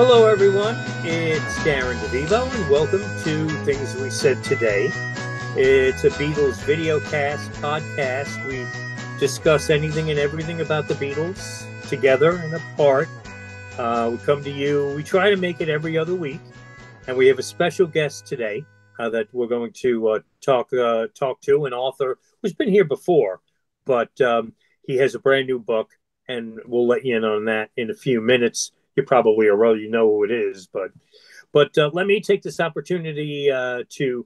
Hello everyone, it's Darren DeVivo and welcome to Things We Said Today. It's a Beatles videocast, podcast. We discuss anything and everything about the Beatles together and apart. We come to you, we try to make it every other week, and we have a special guest today that we're going to talk to, an author who's been here before, but he has a brand new book, and we'll let you in on that in a few minutes. You probably already know who it is, but let me take this opportunity to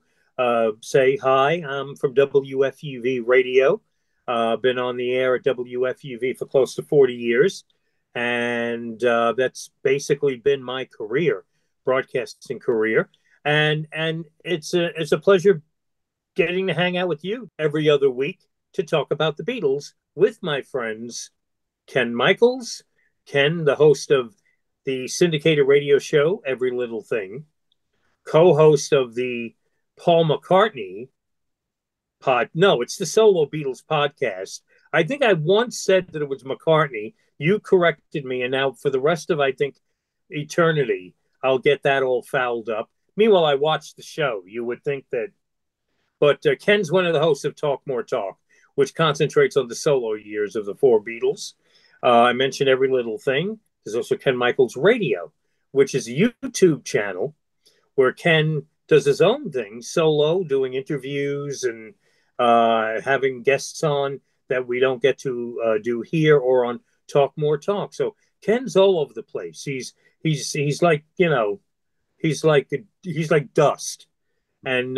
say hi. I'm from WFUV Radio. Been on the air at WFUV for close to 40 years, and that's basically been my career, broadcasting career. And it's a pleasure getting to hang out with you every other week to talk about the Beatles with my friends Ken Michaels, Ken, the host of the syndicated radio show, Every Little Thing, co-host of the Paul McCartney pod. No, it's the Solo Beatles podcast. I think I once said that it was McCartney. You corrected me, and now for the rest of, I think, eternity, I'll get that all fouled up. Meanwhile, I watched the show. You would think that. But Ken's one of the hosts of Talk More Talk, which concentrates on the solo years of the four Beatles. I mentioned Every Little Thing. There's also Ken Michaels Radio, which is a YouTube channel where Ken does his own thing, solo, doing interviews and having guests on that we don't get to do here or on Talk More Talk. So Ken's all over the place. He's like, you know, he's like dust. And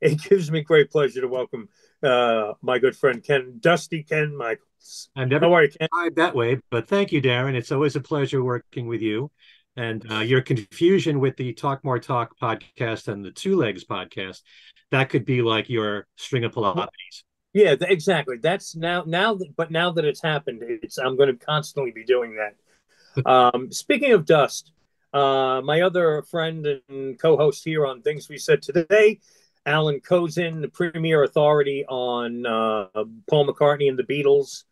it gives me great pleasure to welcome my good friend Ken, Dusty Ken Michaels. I've never tried that way, but thank you, Darren. It's always a pleasure working with you. And your confusion with the Talk More Talk podcast and the Two Legs podcast, that could be like your string of Pilates. Yeah, exactly. That's now that it's happened, I'm going to constantly be doing that. Speaking of dust, my other friend and co-host here on Things We Said Today, Allan Kozinn, the premier authority on Paul McCartney and the Beatles.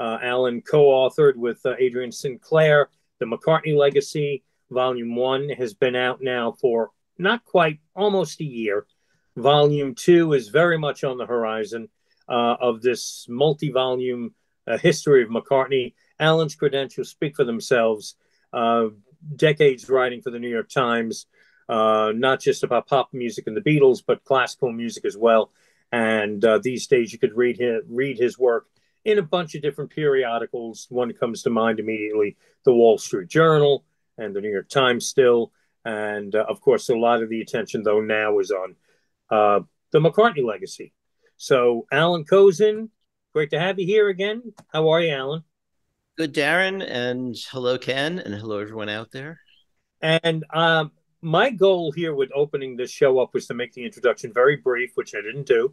Allan co-authored with Adrian Sinclair, The McCartney Legacy. Volume 1 has been out now for not quite, almost a year. Volume 2 is very much on the horizon of this multi-volume history of McCartney. Allan's credentials speak for themselves. Decades writing for the New York Times, not just about pop music and the Beatles, but classical music as well. And these days you could read his work in a bunch of different periodicals. One comes to mind immediately, the Wall Street Journal and the New York Times still. And, of course, a lot of the attention, though, now is on the McCartney Legacy. So, Allan Kozinn, great to have you here again. How are you, Allan? Good, Darren, and hello, Ken, and hello, everyone out there. And my goal here with opening this show up was to make the introduction very brief, which I didn't do.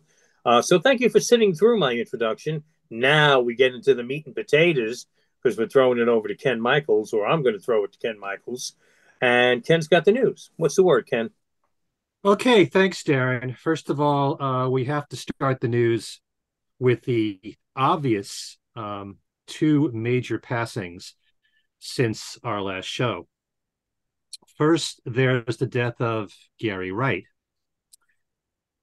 So thank you for sitting through my introduction. Now we get into the meat and potatoes because we're throwing it over to Ken Michaels, or I'm going to throw it to Ken Michaels. And Ken's got the news. What's the word, Ken? Okay, thanks, Darren. First of all, we have to start the news with the obvious two major passings since our last show. First, there's the death of Gary Wright,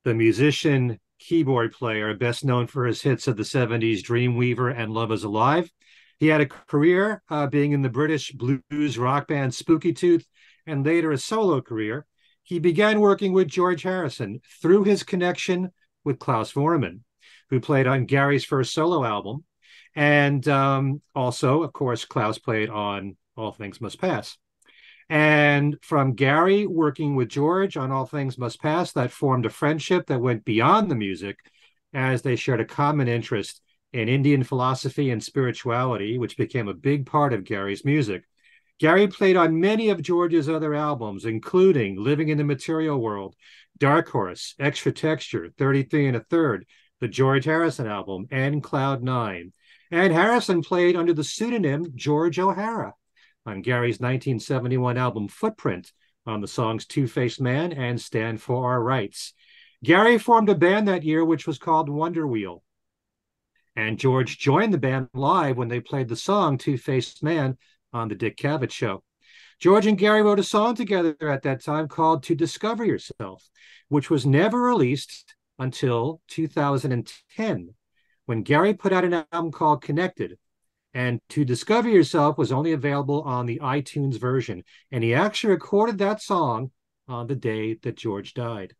the musician, keyboard player, best known for his hits of the 70s, Dreamweaver and Love Is Alive. He had a career being in the British blues rock band Spooky Tooth, and later a solo career. He began working with George Harrison through his connection with Klaus Voormann, who played on Gary's first solo album. And also, of course, Klaus played on All Things Must Pass. And from Gary working with George on All Things Must Pass, that formed a friendship that went beyond the music as they shared a common interest in Indian philosophy and spirituality, which became a big part of Gary's music. Gary played on many of George's other albums, including Living in the Material World, Dark Horse, Extra Texture, 33 1/3, the George Harrison album, and Cloud Nine. And Harrison played under the pseudonym George O'Hara on Gary's 1971 album Footprint on the songs Two-Faced Man and Stand for Our Rights. Gary formed a band that year which was called Wonder Wheel. And George joined the band live when they played the song Two-Faced Man on The Dick Cavett Show. George and Gary wrote a song together at that time called To Discover Yourself, which was never released until 2010, when Gary put out an album called Connected. And To Discover Yourself was only available on the iTunes version. And he actually recorded that song on the day that George died.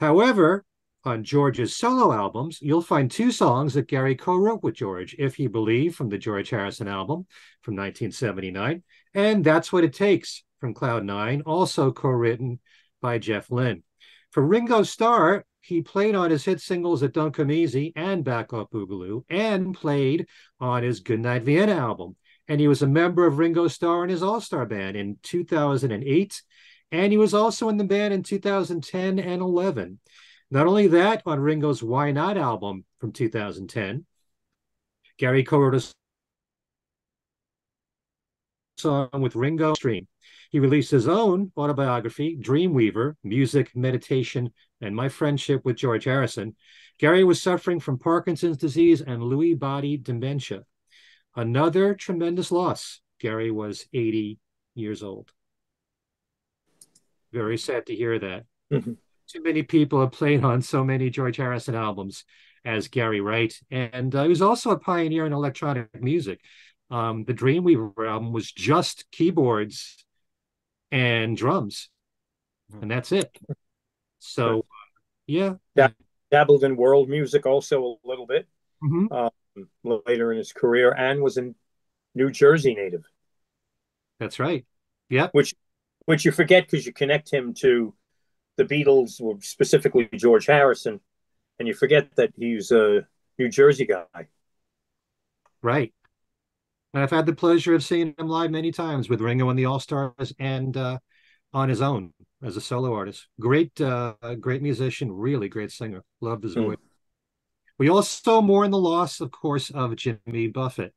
However, on George's solo albums, you'll find two songs that Gary co-wrote with George, If You Believe from the George Harrison album from 1979, and That's What It Takes from Cloud Nine, also co-written by Jeff Lynne. For Ringo Starr, he played on his hit singles It Don't Come Easy and Back Up Boogaloo, and played on his Goodnight Vienna album. And he was a member of Ringo Starr and his All-Star Band in 2008. And he was also in the band in 2010 and 11. Not only that, on Ringo's Why Not album from 2010, Gary co-wrote a song with Ringo Stream. He released his own autobiography, Dreamweaver, Music, Meditation, and My Friendship with George Harrison. Gary was suffering from Parkinson's disease and Lewy body dementia. Another tremendous loss. Gary was 80 years old. Very sad to hear that. Too many people have played on so many George Harrison albums as Gary Wright. And he was also a pioneer in electronic music. The Dreamweaver album was just keyboards and drums, and that's it. So, yeah. Dabbled in world music also a little bit later in his career, and was a New Jersey native. That's right. Yeah. Which you forget because you connect him to the Beatles, or specifically George Harrison, and you forget that he's a New Jersey guy. Right. And I've had the pleasure of seeing him live many times with Ringo and the All-Stars, and on his own as a solo artist. Great, great musician, really great singer. Loved his voice. We also mourn the loss, of course, of Jimmy Buffett,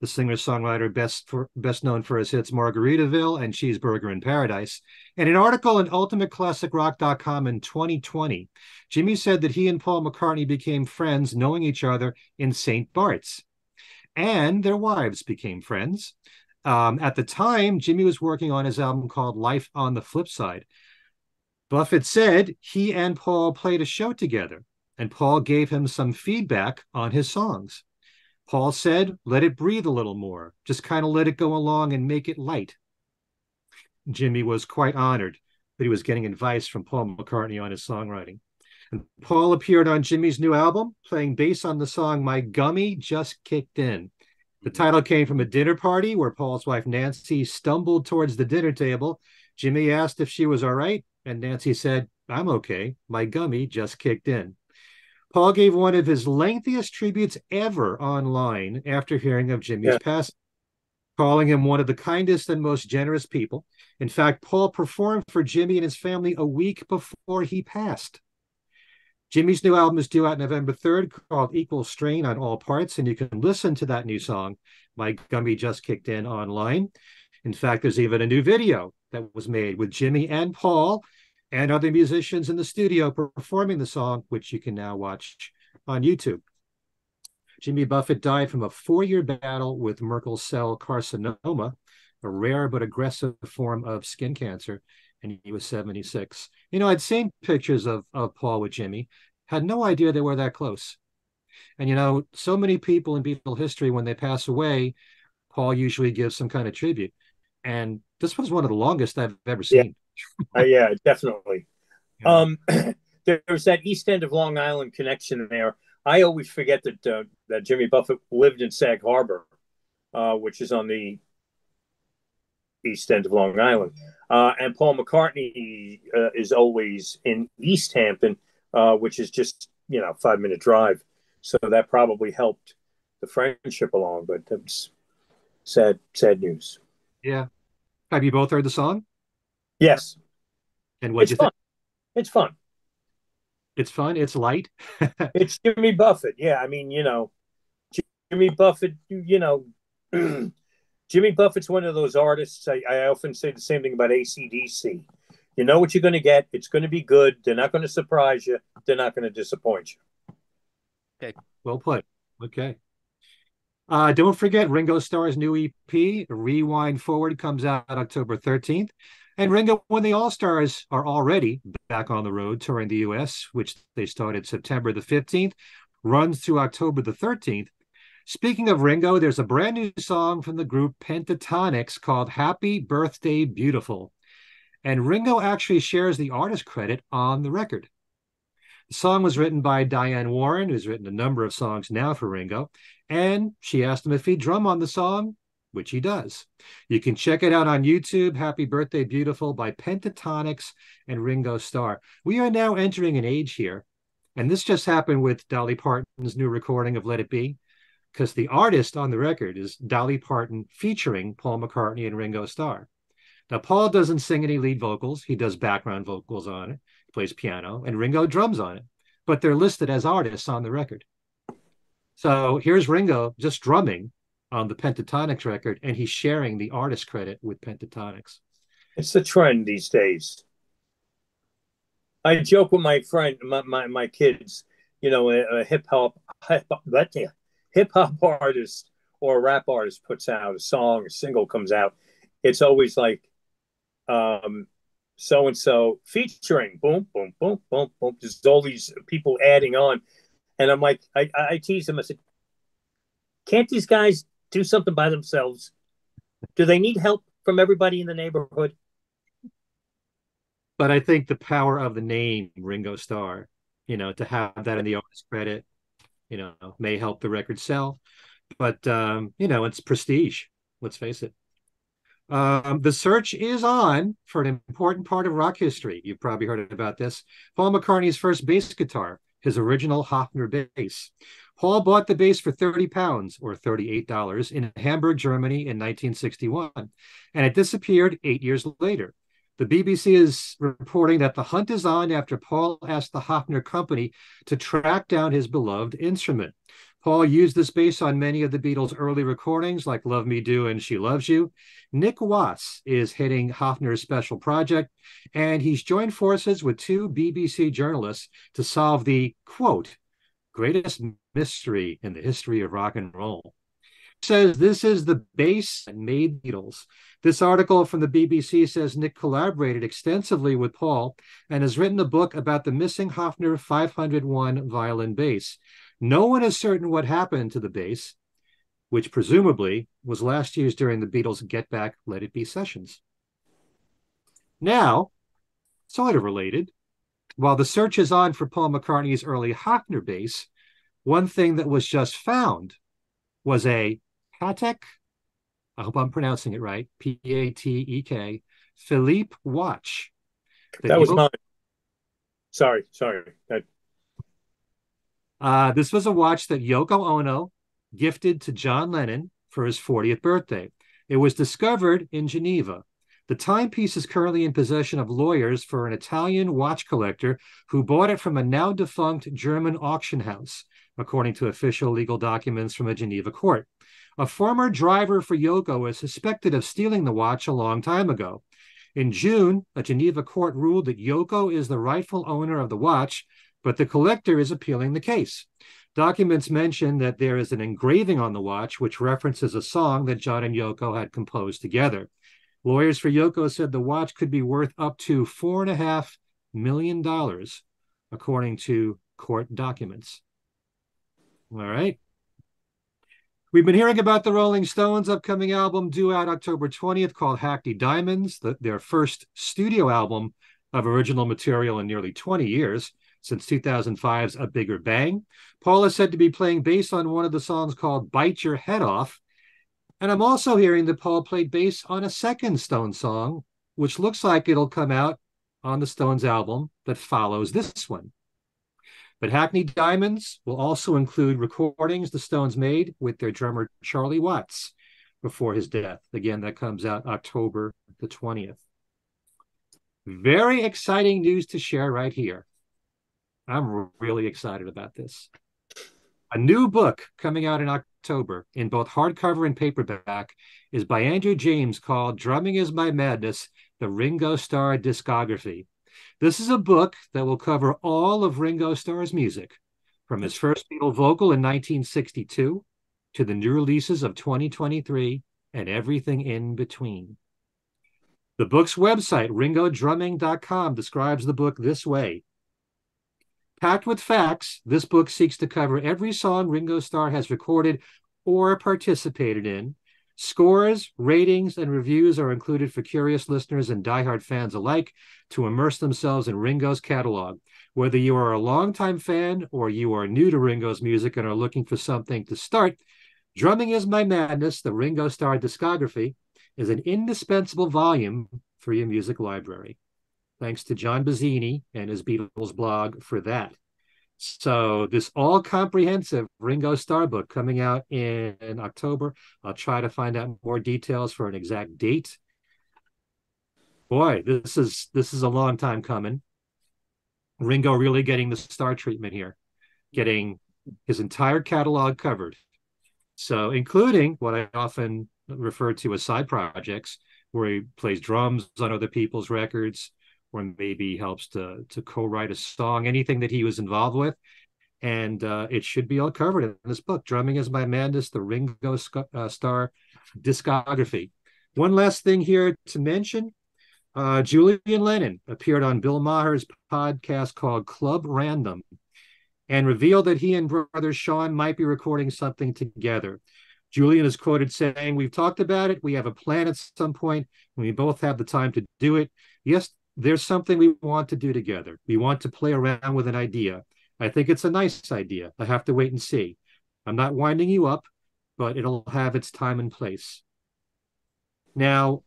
the singer-songwriter best known for his hits Margaritaville and Cheeseburger in Paradise. In an article in ultimateclassicrock.com in 2020, Jimmy said that he and Paul McCartney became friends, knowing each other in St. Bart's. And their wives became friends. At the time, Jimmy was working on his album called Life on the Flip Side. Buffett said he and Paul played a show together, and Paul gave him some feedback on his songs. Paul said, "Let it breathe a little more. Just kind of let it go along and make it light." Jimmy was quite honored that he was getting advice from Paul McCartney on his songwriting. And Paul appeared on Jimmy's new album, playing bass on the song My Gummy Just Kicked In. The title came from a dinner party where Paul's wife, Nancy, stumbled towards the dinner table. Jimmy asked if she was all right, and Nancy said, "I'm okay. My gummy just kicked in." Paul gave one of his lengthiest tributes ever online after hearing of Jimmy's passing, calling him one of the kindest and most generous people. In fact, Paul performed for Jimmy and his family a week before he passed. Jimmy's new album is due out November 3rd, called Equal Strain on All Parts, and you can listen to that new song, My Gummy Just Kicked In, online. In fact, there's even a new video that was made with Jimmy and Paul and other musicians in the studio performing the song, which you can now watch on YouTube. Jimmy Buffett died from a 4-year battle with Merkel cell carcinoma, a rare but aggressive form of skin cancer. And he was 76. You know, I'd seen pictures of Paul with Jimmy. Had no idea they were that close. And, you know, so many people in Beatle history, when they pass away, Paul usually gives some kind of tribute. And this was one of the longest I've ever seen. Yeah, definitely. Yeah. There's that East End of Long Island connection there. I always forget that that Jimmy Buffett lived in Sag Harbor, which is on the East End of Long Island. And Paul McCartney is always in East Hampton, which is just, you know, 5-minute drive. So that probably helped the friendship along, but that's sad news. Yeah. Have you both heard the song? Yes. And what do you think? It's fun. It's fun. It's light. It's Jimmy Buffett. Yeah. I mean, you know, Jimmy Buffett, you know, Jimmy Buffett's one of those artists. I often say the same thing about AC/DC. You know what you're going to get. It's going to be good. They're not going to surprise you. They're not going to disappoint you. Okay. Well put. Okay. Don't forget Ringo Starr's new EP, Rewind Forward, comes out October 13th. And Ringo and the All-Stars are already back on the road touring the U.S., which they started September the 15th, runs through October the 13th. Speaking of Ringo, there's a brand new song from the group Pentatonix called Happy Birthday Beautiful. And Ringo actually shares the artist credit on the record. The song was written by Diane Warren, who's written a number of songs now for Ringo, and she asked him if he'd drum on the song, which he does. You can check it out on YouTube, Happy Birthday Beautiful by Pentatonix and Ringo Starr. We are now entering an age here, and this just happened with Dolly Parton's new recording of Let It Be, because the artist on the record is Dolly Parton featuring Paul McCartney and Ringo Starr. Now, Paul doesn't sing any lead vocals. He does background vocals on it, he plays piano, and Ringo drums on it. But they're listed as artists on the record. So here's Ringo just drumming on the Pentatonix record, and he's sharing the artist credit with Pentatonix. It's the trend these days. I joke with my friend, my kids, you know, a hip hop artist or a rap artist puts out a song, a single comes out. It's always like so and so featuring, boom, boom, boom, boom, boom. There's all these people adding on, and I'm like, I tease them. I said, can't these guys do something by themselves? Do they need help from everybody in the neighborhood? But I think the power of the name Ringo Starr, you know, to have that in the artist credit, you know, may help the record sell. But, you know, it's prestige. Let's face it. The search is on for an important part of rock history. You've probably heard about this. Paul McCartney's first bass guitar, his original Hoffner bass. Paul bought the bass for £30 or $38 in Hamburg, Germany in 1961, and it disappeared 8 years later. The BBC is reporting that the hunt is on after Paul asked the Hoffner company to track down his beloved instrument. Paul used this bass on many of the Beatles' early recordings, like Love Me Do and She Loves You. Nick Watts is heading Hoffner's special project, and he's joined forces with two BBC journalists to solve the, quote, greatest mystery in the history of rock and roll. It says this is the bass that made Beatles. This article from the BBC says Nick collaborated extensively with Paul and has written a book about the missing Hoffner 501 violin bass. No one is certain what happened to the bass, which presumably was last used during the Beatles' Get Back, Let It Be sessions. Now, sort of related, while the search is on for Paul McCartney's early Hoffner bass, one thing that was just found was a Patek, I hope I'm pronouncing it right, P-A-T-E-K, Philippe watch. That was mine. Sorry. This was a watch that Yoko Ono gifted to John Lennon for his 40th birthday. It was discovered in Geneva. The timepiece is currently in possession of lawyers for an Italian watch collector who bought it from a now-defunct German auction house, according to official legal documents from a Geneva court. A former driver for Yoko was suspected of stealing the watch a long time ago. In June, a Geneva court ruled that Yoko is the rightful owner of the watch, but the collector is appealing the case. Documents mention that there is an engraving on the watch which references a song that John and Yoko had composed together. Lawyers for Yoko said the watch could be worth up to $4.5 million, according to court documents. All right. We've been hearing about the Rolling Stones' upcoming album due out October 20th called Hackney Diamonds, their first studio album of original material in nearly 20 years. Since 2005's A Bigger Bang. Paul is said to be playing bass on one of the songs called Bite Your Head Off. And I'm also hearing that Paul played bass on a second Stones song, which looks like it'll come out on the Stones album that follows this one. But Hackney Diamonds will also include recordings the Stones made with their drummer Charlie Watts before his death. Again, that comes out October the 20th. Very exciting news to share right here. I'm really excited about this. A new book coming out in October in both hardcover and paperback is by Andrew James called Drumming is My Madness, the Ringo Starr Discography. This is a book that will cover all of Ringo Starr's music, from his first Beatle vocal in 1962 to the new releases of 2023 and everything in between. The book's website, ringodrumming.com, describes the book this way. Packed with facts, this book seeks to cover every song Ringo Starr has recorded or participated in. Scores, ratings, and reviews are included for curious listeners and diehard fans alike to immerse themselves in Ringo's catalog. Whether you are a longtime fan or you are new to Ringo's music and are looking for something to start, Drumming is My Madness, the Ringo Starr Discography, is an indispensable volume for your music library. Thanks to John Bazzini and his Beatles blog for that. So this all-comprehensive Ringo Starr book coming out in October. I'll try to find out more details for an exact date. Boy, this is a long time coming. Ringo really getting the Starr treatment here, getting his entire catalog covered. So including what I often refer to as side projects, where he plays drums on other people's records, or maybe helps to co-write a song, anything that he was involved with. And it should be all covered in this book, Drumming is My Madness, the Ringo Starr Discography. One last thing here to mention, Julian Lennon appeared on Bill Maher's podcast called Club Random and revealed that he and brother Sean might be recording something together. Julian is quoted saying, "We've talked about it. We have a plan at some point when we both have the time to do it. Yes, there's something we want to do together. We want to play around with an idea. I think it's a nice idea. I have to wait and see. I'm not winding you up, but it'll have its time and place." Now,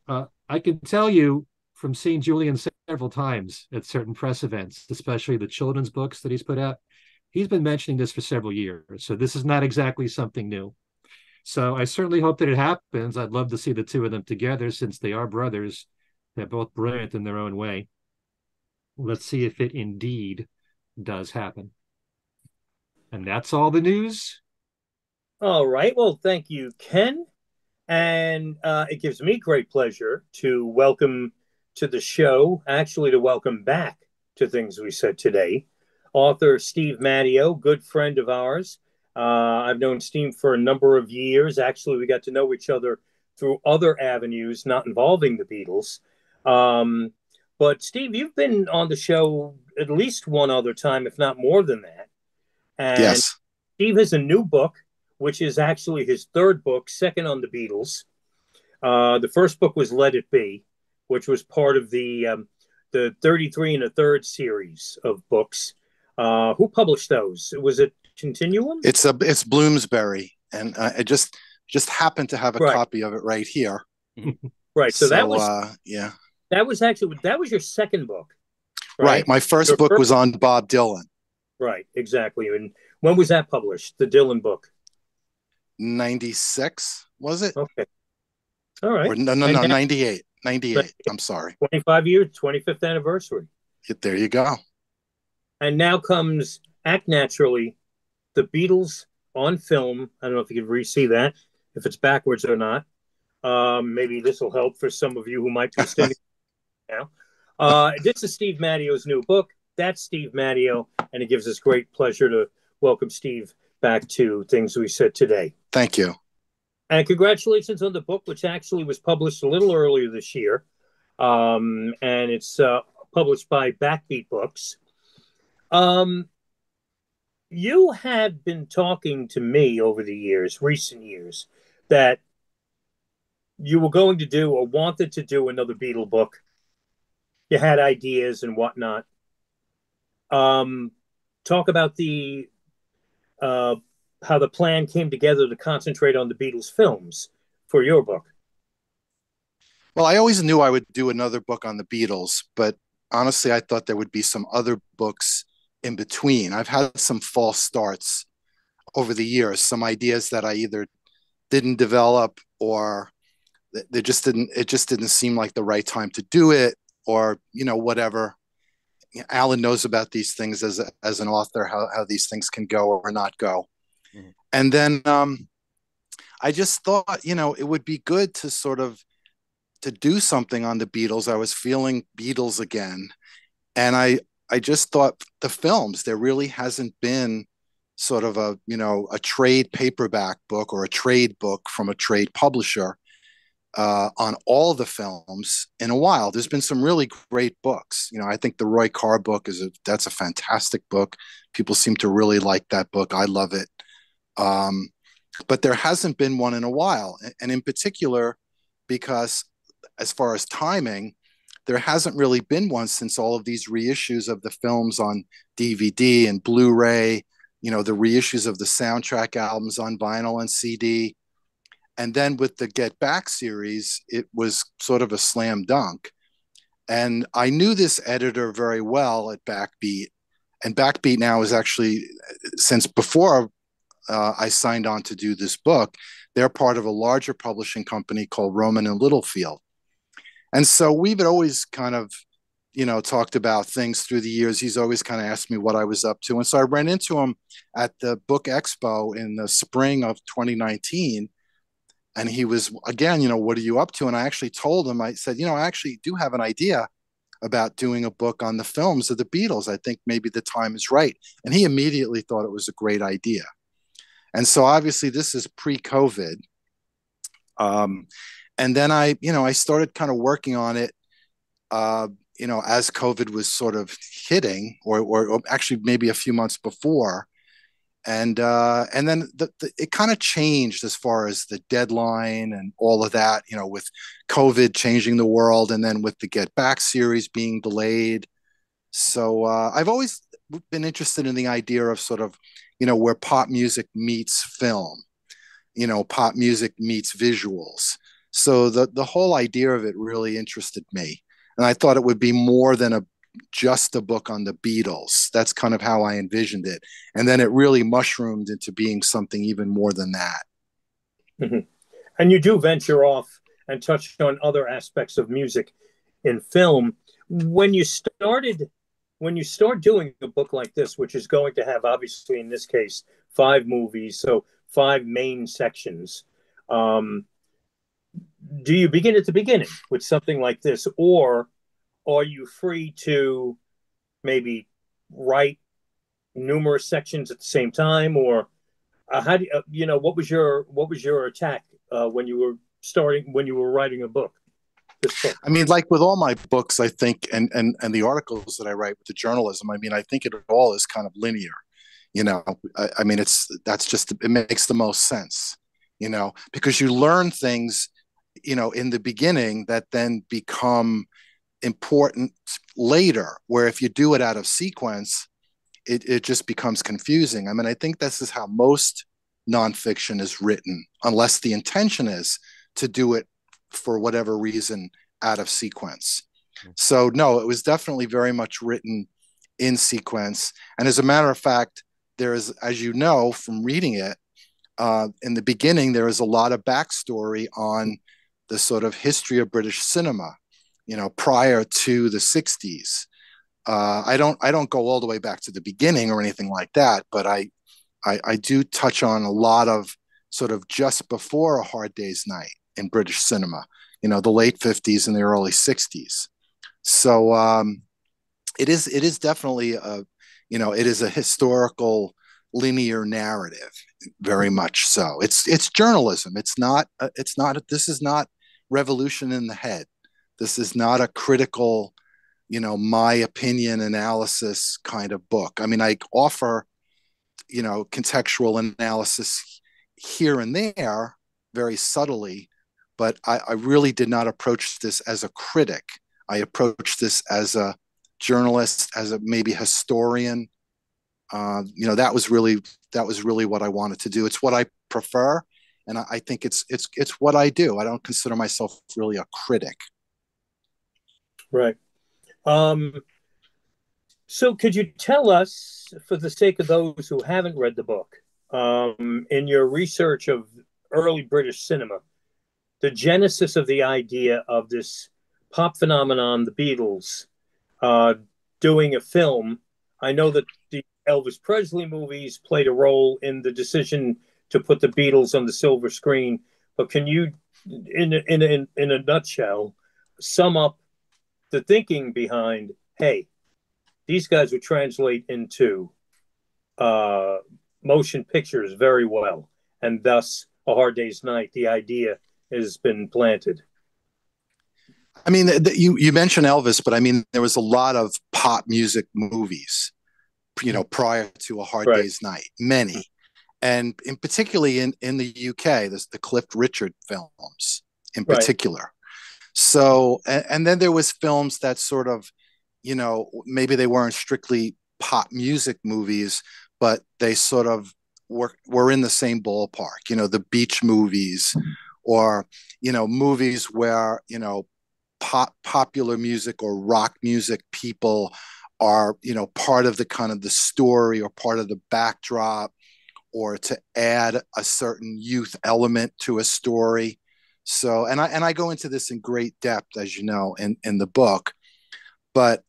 I can tell you from seeing Julian several times at certain press events, especially the children's books that he's put out, he's been mentioning this for several years. So this is not exactly something new. So I certainly hope that it happens. I'd love to see the two of them together since they are brothers. They're both brilliant in their own way. Let's see if it indeed does happen. And that's all the news. All right. Well, thank you, Ken. And it gives me great pleasure to welcome to the show, actually to welcome back to Things We Said Today, author Steve Matteo, good friend of ours. I've known Steve for a number of years. Actually, we got to know each other through other avenues not involving the Beatles. But Steve, you've been on the show at least one other time, if not more than that. And yes. Steve has a new book, which is actually his third book, second on the Beatles. The first book was Let It Be, which was part of the 33 and a third series of books. Who published those? Was it Continuum? It's Bloomsbury, and I just happened to have a copy of it right here. Right. So that was yeah. That was your second book. Right. My first book was on Bob Dylan. Right. Exactly. And when was that published? The Dylan book. 96 was it? Okay. All right. Or, no. 98. 98. I'm sorry. 25 years. 25th anniversary. There you go. And now comes Act Naturally, The Beatles on Film. I don't know if you can re-see that, if it's backwards or not. Maybe this will help for some of you who might be standing now. This is Steve Matteo's new book. That's Steve Matteo, and it gives us great pleasure to welcome Steve back to Things We Said Today. Thank you. And congratulations on the book, which actually was published a little earlier this year. And it's published by Backbeat Books. You had been talking to me over the years, recent years, that you were going to do or wanted to do another Beatle book. You had ideas and whatnot. Talk about the how the plan came together to concentrate on the Beatles films for your book. Well, I always knew I would do another book on the Beatles, but honestly, I thought there would be some other books in between. I've had some false starts over the years, some ideas that I either didn't develop or it just didn't seem like the right time to do it, or, you know, whatever. Alan knows about these things as an author, how these things can go or not go. Mm-hmm. And then I just thought, you know, it would be good to sort of to do something on the Beatles. I was feeling Beatles again. And I just thought the films, there really hasn't been sort of a, you know, a trade paperback book or a trade book from a trade publisher on all the films in a while. There's been some really great books. You know, I think the Roy Carr book is that's a fantastic book. People seem to really like that book. I love it. But there hasn't been one in a while. And in particular, because as far as timing, there hasn't really been one since all of these reissues of the films on DVD and Blu-ray, you know, the reissues of the soundtrack albums on vinyl and CD. And then with the Get Back series, it was sort of a slam dunk. And I knew this editor very well at Backbeat. And Backbeat now is actually, since before I signed on to do this book, they're part of a larger publishing company called Roman and Littlefield. And so we've always kind of, you know, talked about things through the years. He's always kind of asked me what I was up to. And so I ran into him at the Book Expo in the spring of 2019. And he was, again, you know, what are you up to? And I actually told him, I said, you know, I actually do have an idea about doing a book on the films of the Beatles. I think maybe the time is right. And he immediately thought it was a great idea. And so obviously this is pre-COVID. And then I, you know, I started kind of working on it, you know, as COVID was sort of hitting, or actually maybe a few months before. And then it kind of changed as far as the deadline and all of that, you know, with COVID changing the world and then with the Get Back series being delayed. So I've always been interested in the idea of sort of, you know, where pop music meets film, you know, pop music meets visuals. So the whole idea of it really interested me. And I thought it would be more than just a book on the Beatles. That's kind of how I envisioned it. And then it really mushroomed into being something even more than that. Mm-hmm. And you do venture off and touch on other aspects of music in film. When you start doing a book like this, which is going to have, obviously in this case, 5 movies, so 5 main sections, do you begin at the beginning with something like this, or are you free to maybe write numerous sections at the same time, or how do you know, what was your attack when you were writing a book? I mean, like with all my books, I think, and the articles that I write with the journalism, I mean, I think it all is kind of linear. You know, I mean, it makes the most sense. You know, because you learn things, you know, in the beginning that then become important later, where if you do it out of sequence, it just becomes confusing. I mean, I think this is how most nonfiction is written, unless the intention is to do it for whatever reason out of sequence. So no, it was definitely very much written in sequence. And as a matter of fact, there is, as you know from reading it, in the beginning, there is a lot of backstory on the sort of history of British cinema, you know, prior to the 60s. I don't go all the way back to the beginning or anything like that, but I do touch on a lot of sort of just before A Hard Day's Night in British cinema, you know, the late 50s and the early 60s. So it is definitely a, you know, it is a historical linear narrative, very much so. It's journalism. This is not revolution in the head. This is not a critical, you know, my opinion analysis kind of book. I mean, I offer, you know, contextual analysis here and there very subtly, but I really did not approach this as a critic. I approached this as a journalist, as a maybe historian. You know, that was really what I wanted to do. It's what I prefer. And I think it's what I do. I don't consider myself really a critic. Right. So could you tell us, for the sake of those who haven't read the book, in your research of early British cinema, the genesis of the idea of this pop phenomenon, the Beatles, doing a film? I know that the Elvis Presley movies played a role in the decision to put the Beatles on the silver screen, but can you, in a nutshell, sum up the thinking behind, hey, these guys would translate into motion pictures very well, and thus A Hard Day's Night, the idea has been planted. I mean, you mentioned Elvis, but I mean, there was a lot of pop music movies, you know, prior to A Hard right. Day's Night, many. And in particularly in the UK, there's the Cliff Richard films in particular. Right. So, and then there was films that sort of, you know, maybe they weren't strictly pop music movies, but they sort of were in the same ballpark, you know, the beach movies or, you know, movies where, you know, popular music or rock music people are, you know, part of the kind of the story or part of the backdrop, or to add a certain youth element to a story. So, and I go into this in great depth, as you know, in the book, but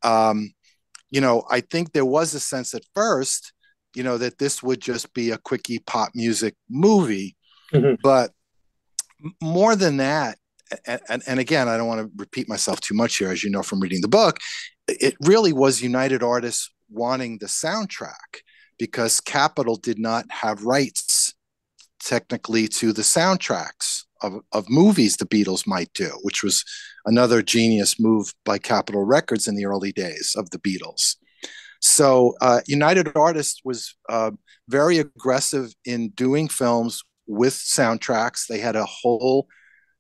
you know, I think there was a sense at first, you know, that this would just be a quickie pop music movie, but more than that, and again, I don't want to repeat myself too much here, as you know, from reading the book, it really was United Artists wanting the soundtrack, because Capitol did not have rights technically to the soundtracks of movies the Beatles might do, which was another genius move by Capitol Records in the early days of the Beatles. So United Artists was very aggressive in doing films with soundtracks. They had a whole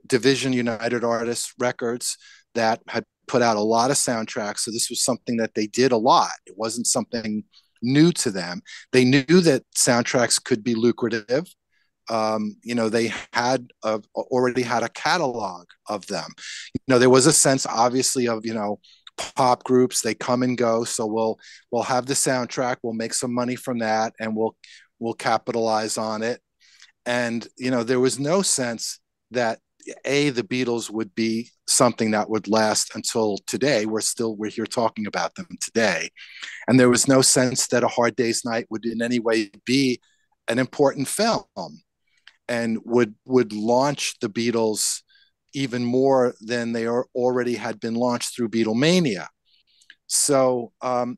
division, United Artists Records, that had put out a lot of soundtracks. So this was something that they did a lot. It wasn't something new to them. They knew that soundtracks could be lucrative. You know, they had already had a catalog of them. You know, there was a sense, obviously, of, you know, pop groups, they come and go. So we'll have the soundtrack, we'll make some money from that, and we'll capitalize on it. And, you know, there was no sense that the Beatles would be something that would last until today. We're here talking about them today. And there was no sense that A Hard Day's Night would in any way be an important film and would launch the Beatles even more than they already had been launched through Beatlemania. So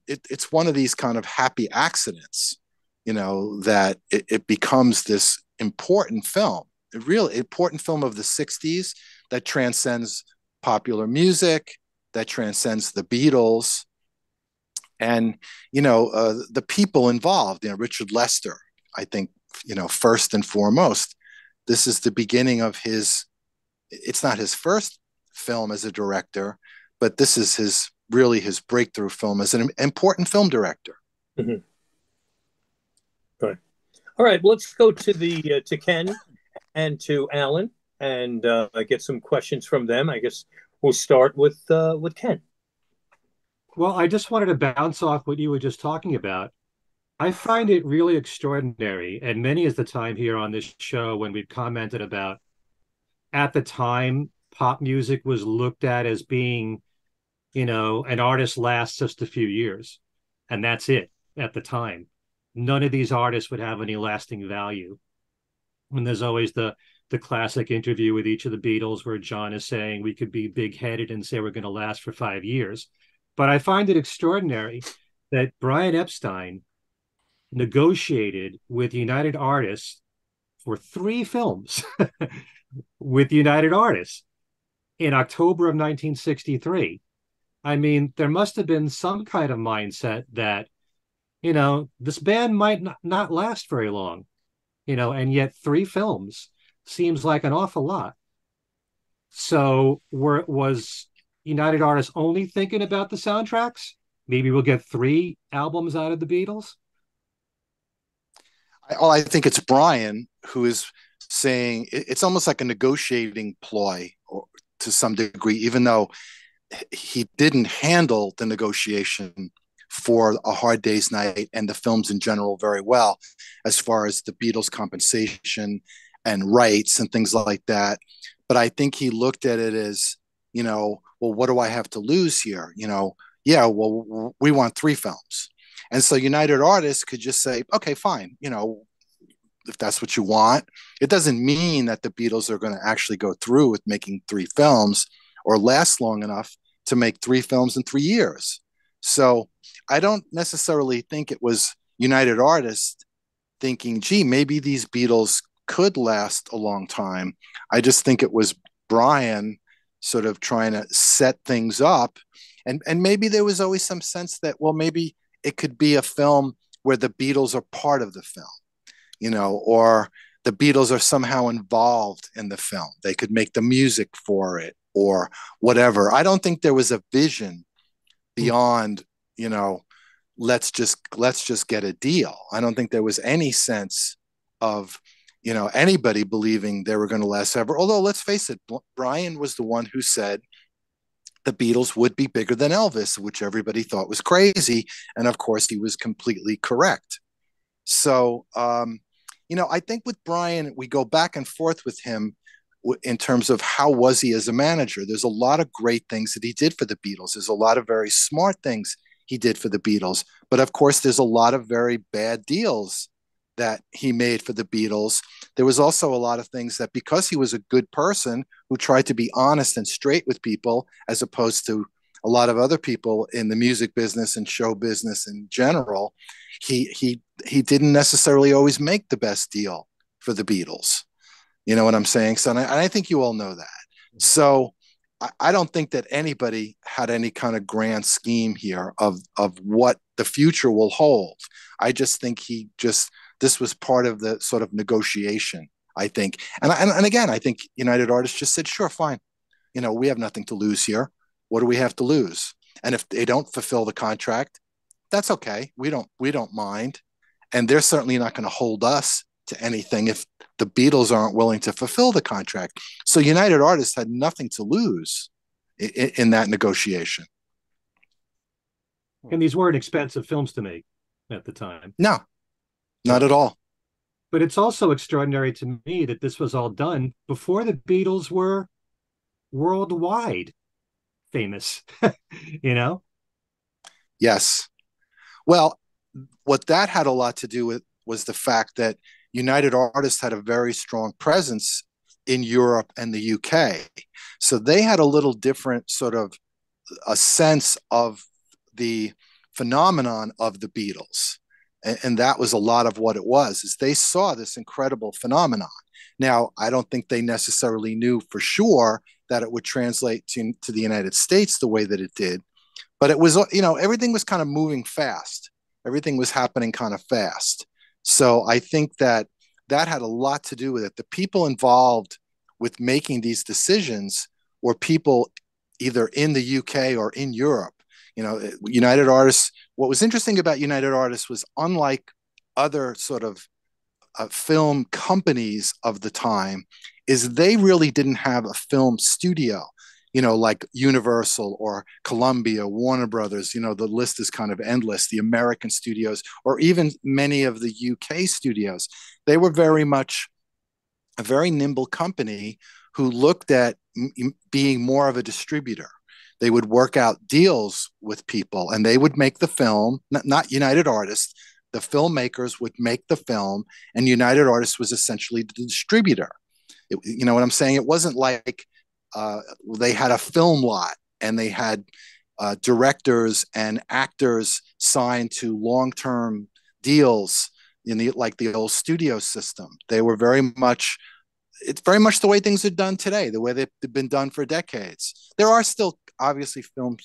it's one of these kind of happy accidents, you know, that it becomes this important film. A real important film of the 60s that transcends popular music, that transcends the Beatles. And, you know, the people involved, you know, Richard Lester, I think, you know, first and foremost, this is the beginning of it's not his first film as a director, but this is really his breakthrough film as an important film director. Right. All right, well, let's go to Ken and to Allan, and get some questions from them. I guess we'll start with Ken. Well, I just wanted to bounce off what you were just talking about. I find it really extraordinary, and many is the time here on this show when we've commented about, at the time, pop music was looked at as being, you know, an artist lasts just a few years, and that's it at the time. None of these artists would have any lasting value. And there's always the classic interview with each of the Beatles where John is saying we could be big-headed and say we're going to last for 5 years. But I find it extraordinary that Brian Epstein negotiated with United Artists for 3 films with United Artists in October of 1963. I mean, there must have been some kind of mindset that, you know, this band might not last very long. You know, and yet 3 films seems like an awful lot. So was United Artists only thinking about the soundtracks? Maybe we'll get 3 albums out of the Beatles? I think it's Brian who is saying it's almost like a negotiating ploy to some degree, even though he didn't handle the negotiation for A Hard Day's Night and the films in general very well, as far as the Beatles' compensation and rights and things like that. But I think he looked at it as, you know, well, what do I have to lose here? You know, yeah, well, we want 3 films. And so United Artists could just say, okay, fine, you know, if that's what you want. It doesn't mean that the Beatles are going to actually go through with making 3 films or last long enough to make 3 films in 3 years. So I don't necessarily think it was United Artists thinking, gee, maybe these Beatles could last a long time. I just think it was Brian sort of trying to set things up. And maybe there was always some sense that, well, maybe it could be a film where the Beatles are part of the film, you know, or the Beatles are somehow involved in the film. They could make the music for it or whatever. I don't think there was a vision beyond, you know, let's just get a deal. I don't think there was any sense of, you know, anybody believing they were going to last ever. Although, let's face it, Brian was the one who said the Beatles would be bigger than Elvis, which everybody thought was crazy. And of course, he was completely correct. So, you know, I think with Brian, we go back and forth with him in terms of how was he as a manager. There's a lot of great things that he did for the Beatles. There's a lot of very smart things he did for the Beatles. But of course, there's a lot of very bad deals that he made for the Beatles. There was also a lot of things that, because he was a good person who tried to be honest and straight with people, as opposed to a lot of other people in the music business and show business in general, he didn't necessarily always make the best deal for the Beatles. You know what I'm saying? So, and I think you all know that. So I don't think that anybody had any kind of grand scheme here of what the future will hold. I just think this was part of the sort of negotiation, I think. And again, I think United Artists just said, sure, fine. You know, we have nothing to lose here. What do we have to lose? And if they don't fulfill the contract, that's okay. We don't mind. And they're certainly not going to hold us to anything if the Beatles aren't willing to fulfill the contract. So United Artists had nothing to lose in that negotiation. And these weren't expensive films to make at the time. No. Not at all. But it's also extraordinary to me that this was all done before the Beatles were worldwide famous, you know? Yes. Well, what that had a lot to do with was the fact that United Artists had a very strong presence in Europe and the UK. So they had a little different sort of a sense of the phenomenon of the Beatles. And that was a lot of what it was, is they saw this incredible phenomenon. Now, I don't think they necessarily knew for sure that it would translate to the United States the way that it did. But it was, you know, everything was kind of moving fast. Everything was happening kind of fast. So I think that had a lot to do with it. The people involved with making these decisions were people either in the UK or in Europe. You know, United Artists, what was interesting about United Artists was, unlike other sort of film companies of the time, is they really didn't have a film studio, you know, like Universal or Columbia, Warner Brothers. You know, the list is kind of endless, the American studios, or even many of the UK studios. They were very much a very nimble company who looked at being more of a distributor. They would work out deals with people, and they would make the film, not United Artists. The filmmakers would make the film, and United Artists was essentially the distributor. You know what I'm saying? It wasn't like they had a film lot and they had directors and actors signed to long-term deals in the old studio system. They were very much... It's very much the way things are done today, the way they've been done for decades. There are still obviously film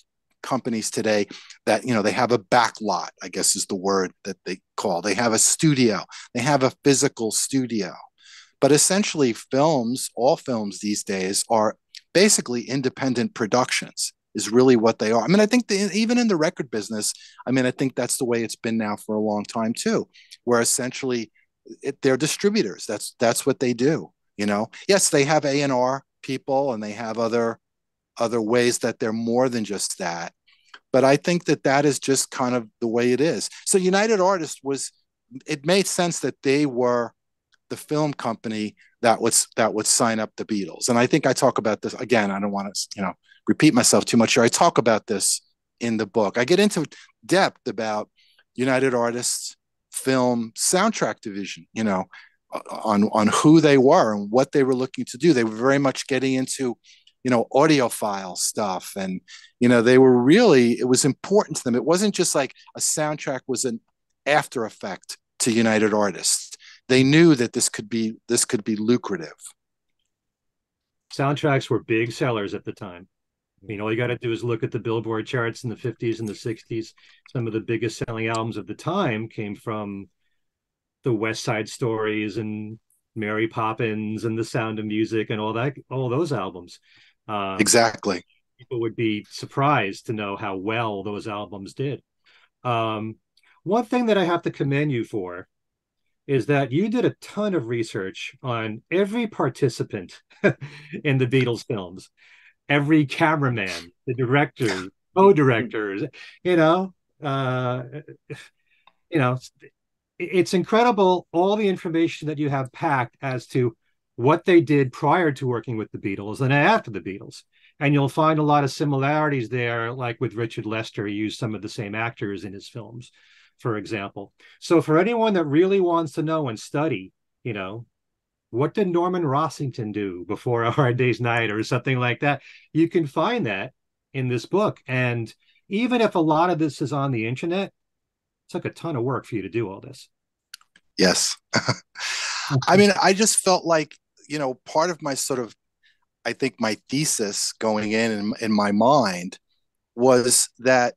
companies today that, you know, they have a backlot, I guess is the word that they call. They have a studio, they have a physical studio. But essentially films, all films these days, are basically independent productions is really what they are. I mean, I think even in the record business, I mean, I think that's the way it's been now for a long time too, where essentially they're distributors. That's what they do. You know, yes, they have A&R people and they have other ways that they're more than just that. But I think that is just kind of the way it is. So United Artists it made sense that they were the film company that would sign up the Beatles. And I think I talk about this again. I don't want to, you know, repeat myself too much here. I talk about this in the book. I get into depth about United Artists' film soundtrack division, you know, on who they were and what they were looking to do. They were very much getting into, you know, audiophile stuff. And, you know, they were really, it was important to them. It wasn't just like a soundtrack was an after effect to United Artists. They knew that this could be lucrative. Soundtracks were big sellers at the time. I mean, all you got to do is look at the Billboard charts in the 50s and the 60s. Some of the biggest selling albums of the time came from the West Side Stories and Mary Poppins and The Sound of Music and all that, all those albums. Exactly. People would be surprised to know how well those albums did. One thing that I have to commend you for is that you did a ton of research on every participant in the Beatles films, every cameraman, the directors, co-directors, it's incredible all the information that you have packed as to what they did prior to working with the Beatles and after the Beatles. And you'll find a lot of similarities there, like with Richard Lester, he used some of the same actors in his films, for example. So for anyone that really wants to know and study, what did Norman Rossington do before A Hard Day's Night or something like that, you can find that in this book. And even if a lot of this is on the internet, it took a ton of work for you to do all this. Yes. I mean, I just felt like, part of my sort of, I think my thesis going in my mind was that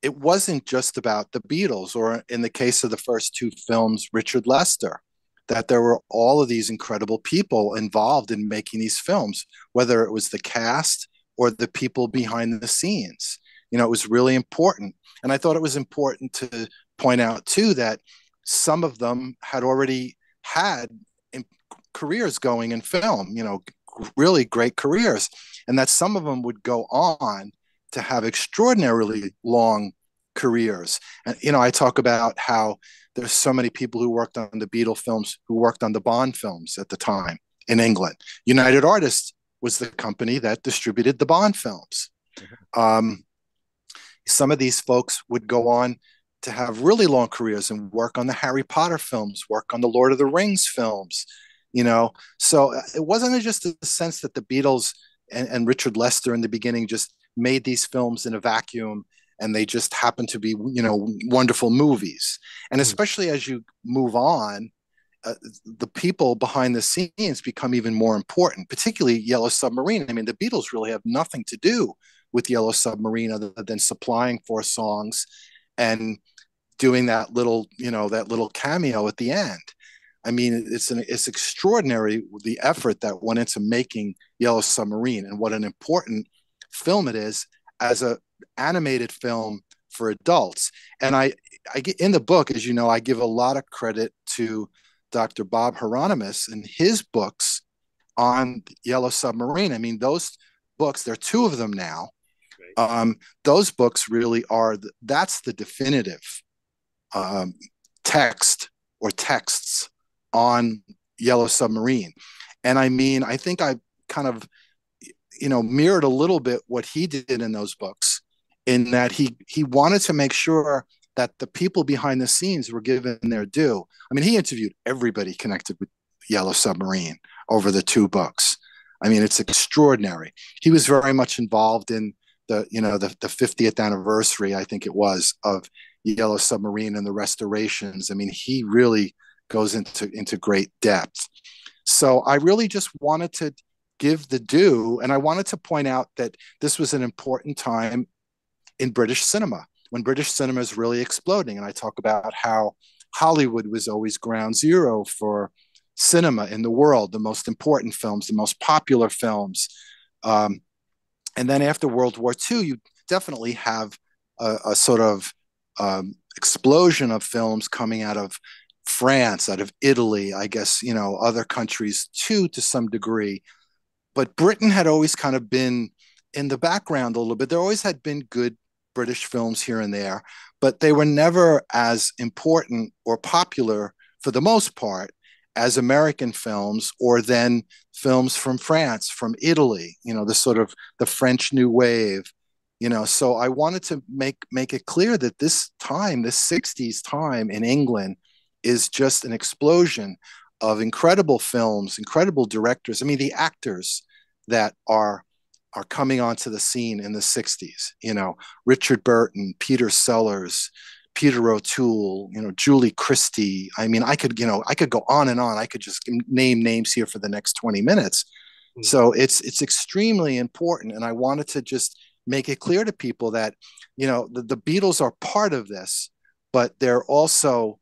it wasn't just about the Beatles, or in the case of the first two films, Richard Lester, that there were all of these incredible people involved in making these films, whether it was the cast or the people behind the scenes. It was really important. And I thought it was important to point out too, that some of them had already had careers going in film, really great careers, and that some of them would go on to have extraordinarily long careers. And I talk about how there's so many people who worked on the Beatle films who worked on the Bond films at the time in England. United Artists was the company that distributed the Bond films. Some of these folks would go on to have really long careers and work on the Harry Potter films, work on the Lord of the Rings films. So it wasn't just the sense that the Beatles and Richard Lester in the beginning just made these films in a vacuum and they just happened to be, wonderful movies. And especially as you move on, the people behind the scenes become even more important, particularly Yellow Submarine. I mean, the Beatles really have nothing to do with Yellow Submarine other than supplying four songs and doing that little cameo at the end. I mean, it's extraordinary, the effort that went into making Yellow Submarine, and what an important film it is as an animated film for adults. And I in the book, as you know, I give a lot of credit to Dr. Bob Hieronymus and his books on Yellow Submarine. I mean, those books, there are two of them now. Those books really are, that's the definitive text or texts on Yellow Submarine. And I mean, I think I kind of, mirrored a little bit what he did in those books, in that he wanted to make sure that the people behind the scenes were given their due. I mean, he interviewed everybody connected with Yellow Submarine over the two books. I mean, it's extraordinary. He was very much involved in the 50th anniversary, I think it was, of Yellow Submarine and the restorations. I mean, he really goes into great depth. So I really just wanted to give the due, and I wanted to point out that this was an important time in British cinema, when British cinema is really exploding. And I talk about how Hollywood was always ground zero for cinema in the world, the most important films, the most popular films. And then after World War II, you definitely have a sort of explosion of films coming out of France, out of Italy, I guess, other countries too, to some degree. But Britain had always kind of been in the background a little bit. There always had been good British films here and there, but they were never as important or popular for the most part as American films, or then films from France, from Italy, the sort of the French New Wave, So I wanted to make it clear that this time, this 60s time in England, is just an explosion of incredible films, incredible directors. I mean, the actors that are coming onto the scene in the 60s, Richard Burton, Peter Sellers, Peter O'Toole, you know, Julie Christie. I mean, I could go on and on. I could just name names here for the next 20 minutes. Mm. So it's extremely important. And I wanted to just make it clear to people that, you know, the Beatles are part of this, but they're also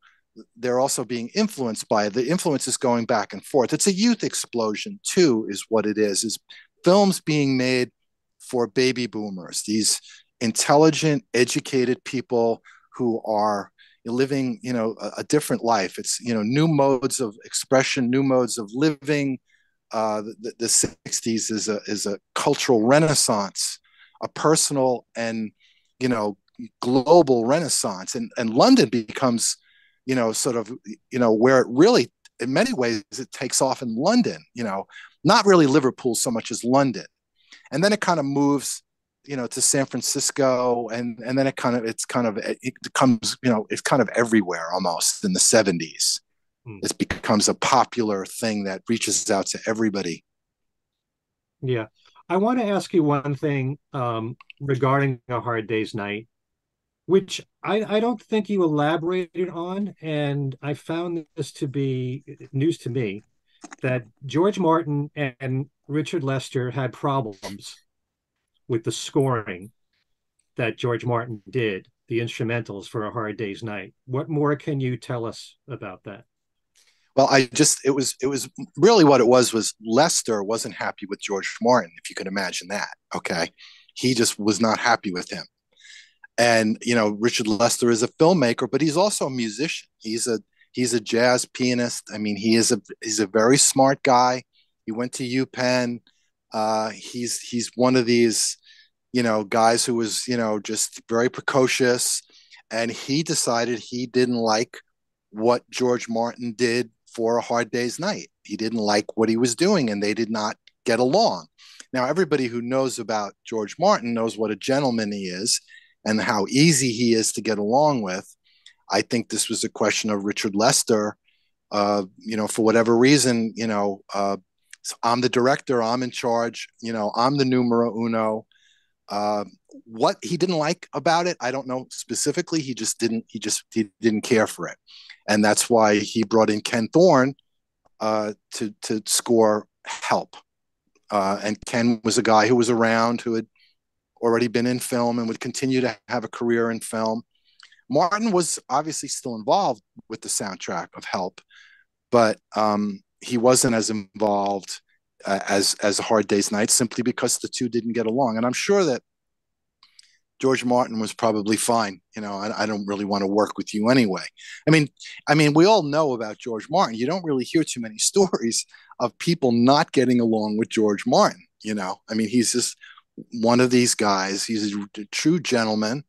being influenced by it. The influence is going back and forth. It's a youth explosion too, is what it is films being made for baby boomers, these intelligent, educated people who are living, you know, a different life. It's, you know, new modes of expression, new modes of living. The 60s is a cultural renaissance, a personal and, you know, global renaissance. And London becomes, you know, sort of, you know, where it really, in many ways, it takes off in London, you know, not really Liverpool so much as London. And then it kind of moves, you know, to San Francisco, and then it becomes, you know, it's kind of everywhere almost in the 70s. Mm. It becomes a popular thing that reaches out to everybody. Yeah. I want to ask you one thing regarding A Hard Day's Night, which I don't think you elaborated on. And I found this to be news to me, that George Martin and Richard Lester had problems with the scoring that George Martin did, the instrumentals for A Hard Day's Night. What more can you tell us about that? Well, it was really what it was Lester wasn't happy with George Martin, if you can imagine that. Okay. He just was not happy with him. And, you know, Richard Lester is a filmmaker, but he's also a musician. He's a jazz pianist. I mean, he's a very smart guy. He went to UPenn. He's one of these, you know, guys who was, you know, just very precocious. And he decided he didn't like what George Martin did for A Hard Day's Night. He didn't like what he was doing, and they did not get along. Now, everybody who knows about George Martin knows what a gentleman he is and how easy he is to get along with. I think this was a question of Richard Lester, you know, for whatever reason, you know, I'm the director, I'm in charge, you know, I'm the numero uno. What he didn't like about it, I don't know specifically. He just didn't care for it. And that's why he brought in Ken Thorne to score Help. And Ken was a guy who was around, who had already been in film and would continue to have a career in film. Martin was obviously still involved with the soundtrack of Help, but he wasn't as involved as A Hard Day's Night, simply because the two didn't get along. And I'm sure that George Martin was probably fine. You know, I don't really want to work with you anyway. I mean, we all know about George Martin. You don't really hear too many stories of people not getting along with George Martin. You know, I mean, he's just one of these guys. He's a true gentleman.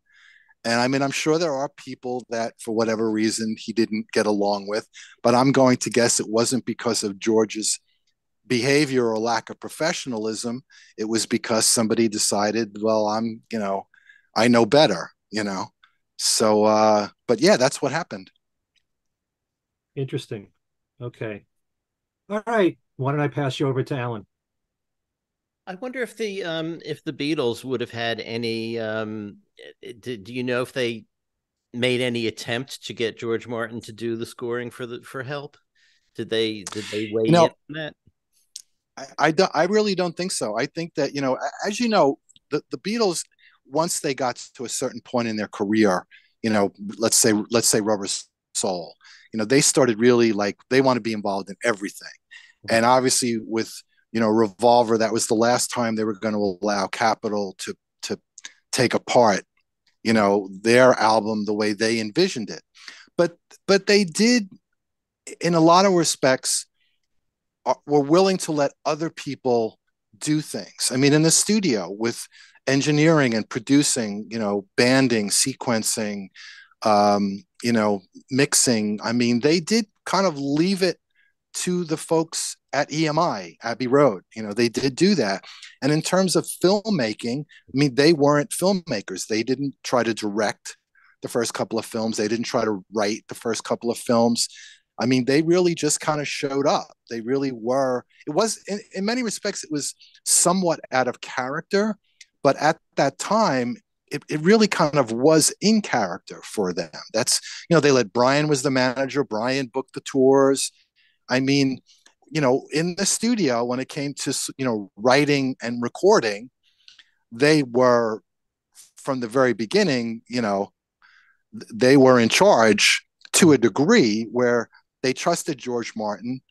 And I mean, I'm sure there are people that for whatever reason he didn't get along with, but I'm going to guess it wasn't because of George's behavior or lack of professionalism. It was because somebody decided, well, I'm, you know, I know better, you know? So, but yeah, that's what happened. Interesting. Okay. All right. Why don't I pass you over to Allan? I wonder if the Beatles would have had any, do you know if they made any attempt to get George Martin to do the scoring for Help? Did they weigh in on that? I really don't think so. I think that, you know, as you know, the Beatles, once they got to a certain point in their career, you know, let's say Rubber Soul, you know, they started really like, they want to be involved in everything. Mm-hmm. And obviously with, you know, Revolver, that was the last time they were going to allow Capitol to take apart, you know, their album the way they envisioned it. But they did, in a lot of respects, were willing to let other people do things. I mean, in the studio with engineering and producing, you know, banding, sequencing, you know, mixing. I mean, they did kind of leave it to the folks at EMI, Abbey Road. You know, they did do that. And in terms of filmmaking, I mean, they weren't filmmakers. They didn't try to direct the first couple of films. They didn't try to write the first couple of films. I mean, they really just kind of showed up. They really were. It was, in many respects, it was somewhat out of character. But at that time, it really kind of was in character for them. That's, you know, they let Brian was the manager. Brian booked the tours. I mean, you know, in the studio when it came to, you know, writing and recording, they were from the very beginning, you know, they were in charge to a degree where they trusted George Martin,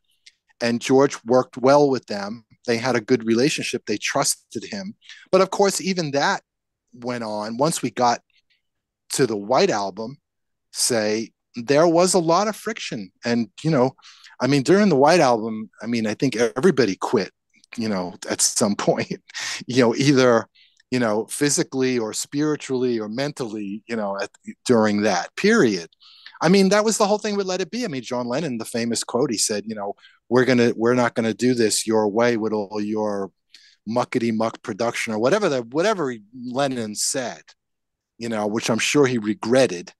and George worked well with them. They had a good relationship. They trusted him. But of course, even that went on. Once we got to the White Album, say, there was a lot of friction. And, you know, I mean, during the White Album, I mean, I think everybody quit, you know, at some point, you know, either, you know, physically or spiritually or mentally, you know, during that period. I mean, that was the whole thing with Let It Be. I mean, John Lennon, the famous quote, he said, you know, we're not gonna do this your way with all your muckety muck production or whatever Lennon said, you know, which I'm sure he regretted.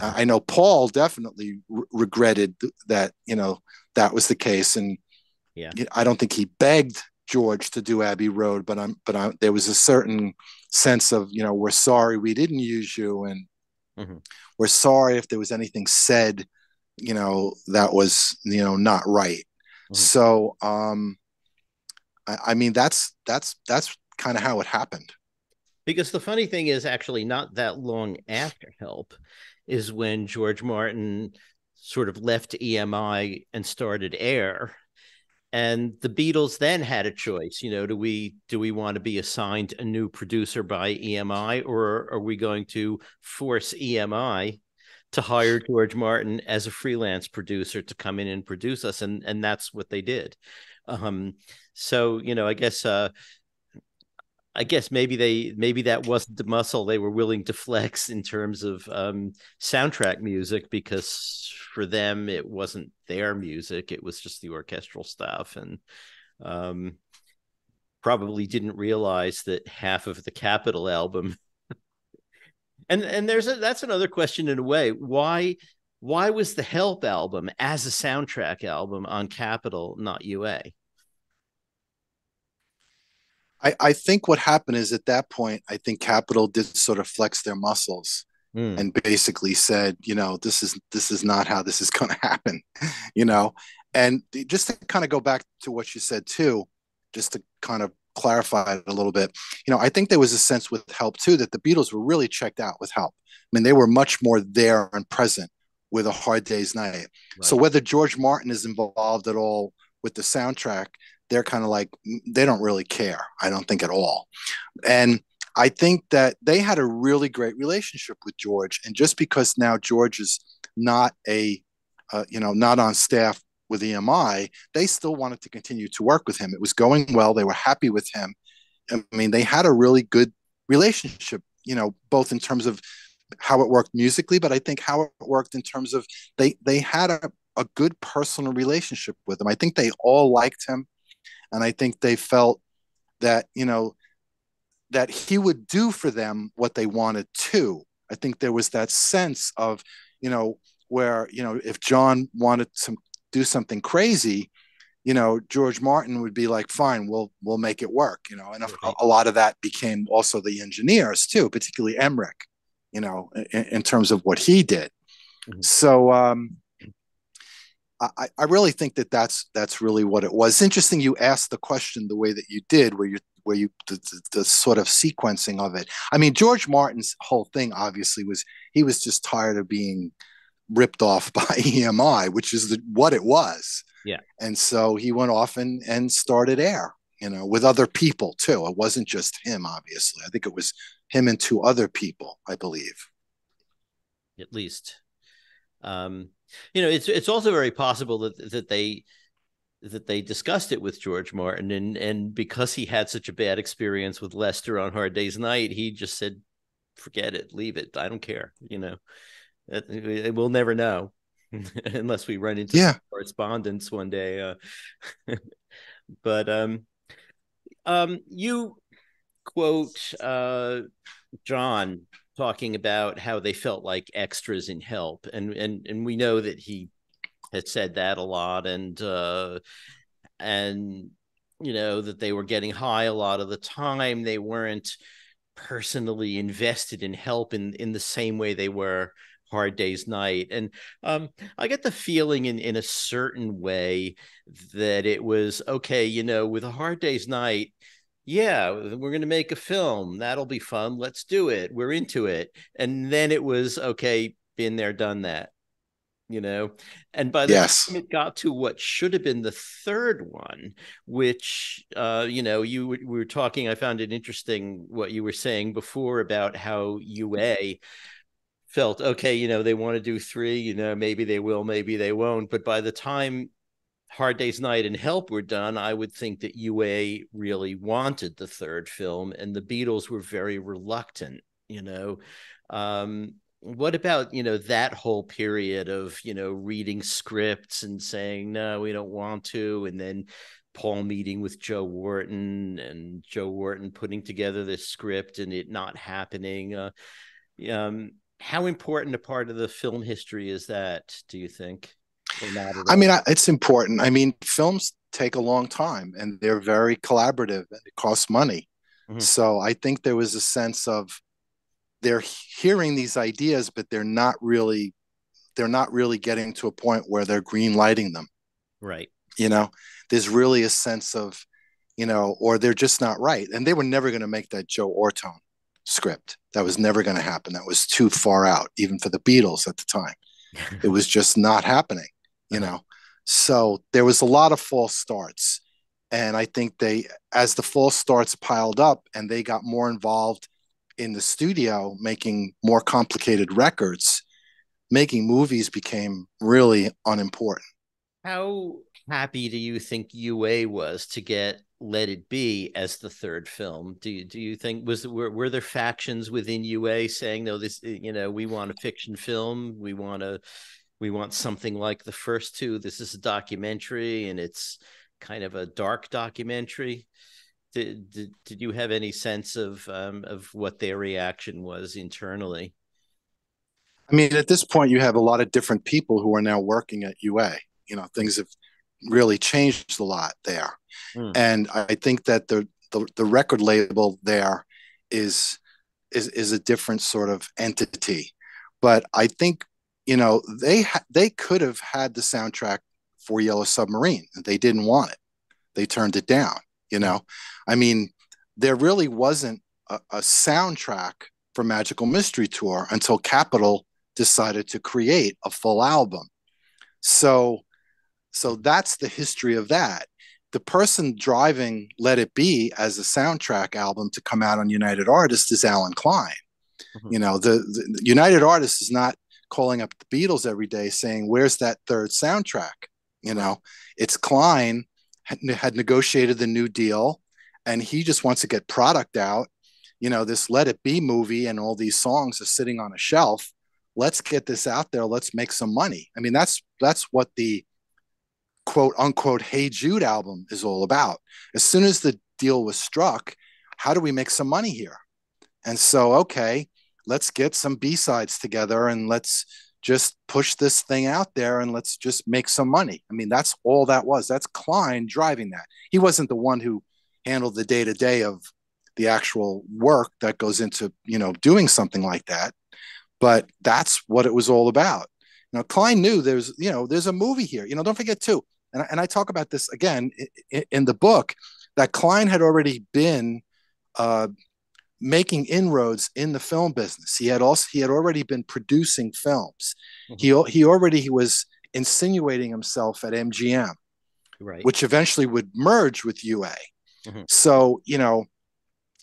I know Paul definitely regretted that, you know, that was the case. And yeah, I don't think he begged George to do Abbey Road, but there was a certain sense of, you know, we're sorry we didn't use you, and mm-hmm. we're sorry if there was anything said, you know, that was, you know, not right. Mm-hmm. So, I mean, that's kind of how it happened. Because the funny thing is, actually not that long after Help is when George Martin sort of left EMI and started Air. And the Beatles then had a choice, you know, do we want to be assigned a new producer by EMI, or are we going to force EMI to hire George Martin as a freelance producer to come in and produce us? And that's what they did. So, you know, I guess maybe that wasn't the muscle they were willing to flex in terms of soundtrack music, because for them it wasn't their music, it was just the orchestral stuff, and probably didn't realize that half of the Capitol album and that's another question in a way, why was the Help album as a soundtrack album on Capitol, not UA? I think what happened is at that point, I think Capitol did sort of flex their muscles and basically said, you know, this is not how this is going to happen, you know. And just to kind of go back to what you said too, just to kind of clarify it a little bit, you know, I think there was a sense with Help too that the Beatles were really checked out with Help. I mean, they were much more there and present with A Hard Day's Night. Right. So whether George Martin is involved at all with the soundtrack, they're kind of like, they don't really care, I don't think, at all. And I think that they had a really great relationship with George. And just because now George is not not on staff with EMI, they still wanted to continue to work with him. It was going well. They were happy with him. I mean, they had a really good relationship, you know, both in terms of how it worked musically, but I think how it worked in terms of they had a good personal relationship with him. I think they all liked him. And I think they felt that, you know, that he would do for them what they wanted to. I think there was that sense of, you know, where, you know, if John wanted to do something crazy, you know, George Martin would be like, fine, we'll make it work, you know. And a lot of that became also the engineers too, particularly Emmerich, you know, in terms of what he did. Mm-hmm. So, I really think that that's really what it was. It's interesting you asked the question the way that you did, where you the sort of sequencing of it. I mean, George Martin's whole thing obviously was he was just tired of being ripped off by EMI, which is what it was. Yeah, and so he went off and started Air, you know, with other people too. It wasn't just him, obviously. I think it was him and two other people, I believe. At least. You know, it's also very possible that they discussed it with George Martin, and because he had such a bad experience with Lester on Hard Day's Night, he just said, "Forget it, leave it. I don't care." You know, we'll never know unless we run into correspondence one day. But you quote John talking about how they felt like extras in Help. And we know that he had said that a lot, and you know, that they were getting high a lot of the time. They weren't personally invested in Help in the same way they were Hard Day's Night. And I get the feeling in a certain way that it was, okay, you know, with A Hard Day's Night, yeah, we're going to make a film. That'll be fun. Let's do it. We're into it. And then it was, okay, been there, done that, you know? And by the time it got to what should have been the third one, which, you know, we were talking, I found it interesting what you were saying before about how UA felt, okay, you know, they want to do three, you know, maybe they will, maybe they won't. But by the time Hard Day's Night and Help were done, I would think that UA really wanted the third film, and the Beatles were very reluctant, you know. What about, you know, that whole period of, you know, reading scripts and saying, no, we don't want to, and then Paul meeting with Joe Wharton and Joe Wharton putting together this script and it not happening? How important a part of the film history is that, do you think? I mean, it's important. I mean, films take a long time and they're very collaborative and it costs money. Mm-hmm. So I think there was a sense of they're hearing these ideas, but they're not really getting to a point where they're green lighting them. Right. You know, there's really a sense of, you know, or they're just not right. And they were never going to make that Joe Ortone script. That was never going to happen. That was too far out, even for the Beatles at the time. It was just not happening. You know, so there was a lot of false starts. And I think as the false starts piled up and they got more involved in the studio, making more complicated records, making movies became really unimportant. How happy do you think UA was to get Let It Be as the third film? Do you think were there factions within UA saying, no, this, you know, we want a fiction film, we want something like the first two. This is a documentary, and it's kind of a dark documentary. Did you have any sense of what their reaction was internally? I mean, at this point, you have a lot of different people who are now working at UA. You know, things have really changed a lot there. Mm. And I think that the record label there is a different sort of entity. But I think, you know, they could have had the soundtrack for Yellow Submarine. They didn't want it. They turned it down. You know, I mean, there really wasn't a soundtrack for Magical Mystery Tour until Capitol decided to create a full album. So that's the history of that. The person driving Let It Be as a soundtrack album to come out on United Artists is Alan Klein. Mm-hmm. You know, the United Artists is not calling up the Beatles every day saying, where's that third soundtrack? You know, it's Klein had negotiated the New Deal and he just wants to get product out. You know, this Let It Be movie and all these songs are sitting on a shelf. Let's get this out there. Let's make some money. I mean, that's what the quote unquote Hey Jude album is all about. As soon as the deal was struck, how do we make some money here? And so, okay, let's get some B-sides together and let's just push this thing out there and let's just make some money. I mean, that's all that was. That's Klein driving that. He wasn't the one who handled the day-to-day of the actual work that goes into, you know, doing something like that. But that's what it was all about. Now, Klein knew there's a movie here. You know, don't forget too, and I talk about this again in the book, that Klein had already been making inroads in the film business. He had already been producing films. Mm-hmm. He was insinuating himself at MGM, right, which eventually would merge with UA. Mm-hmm. So, you know,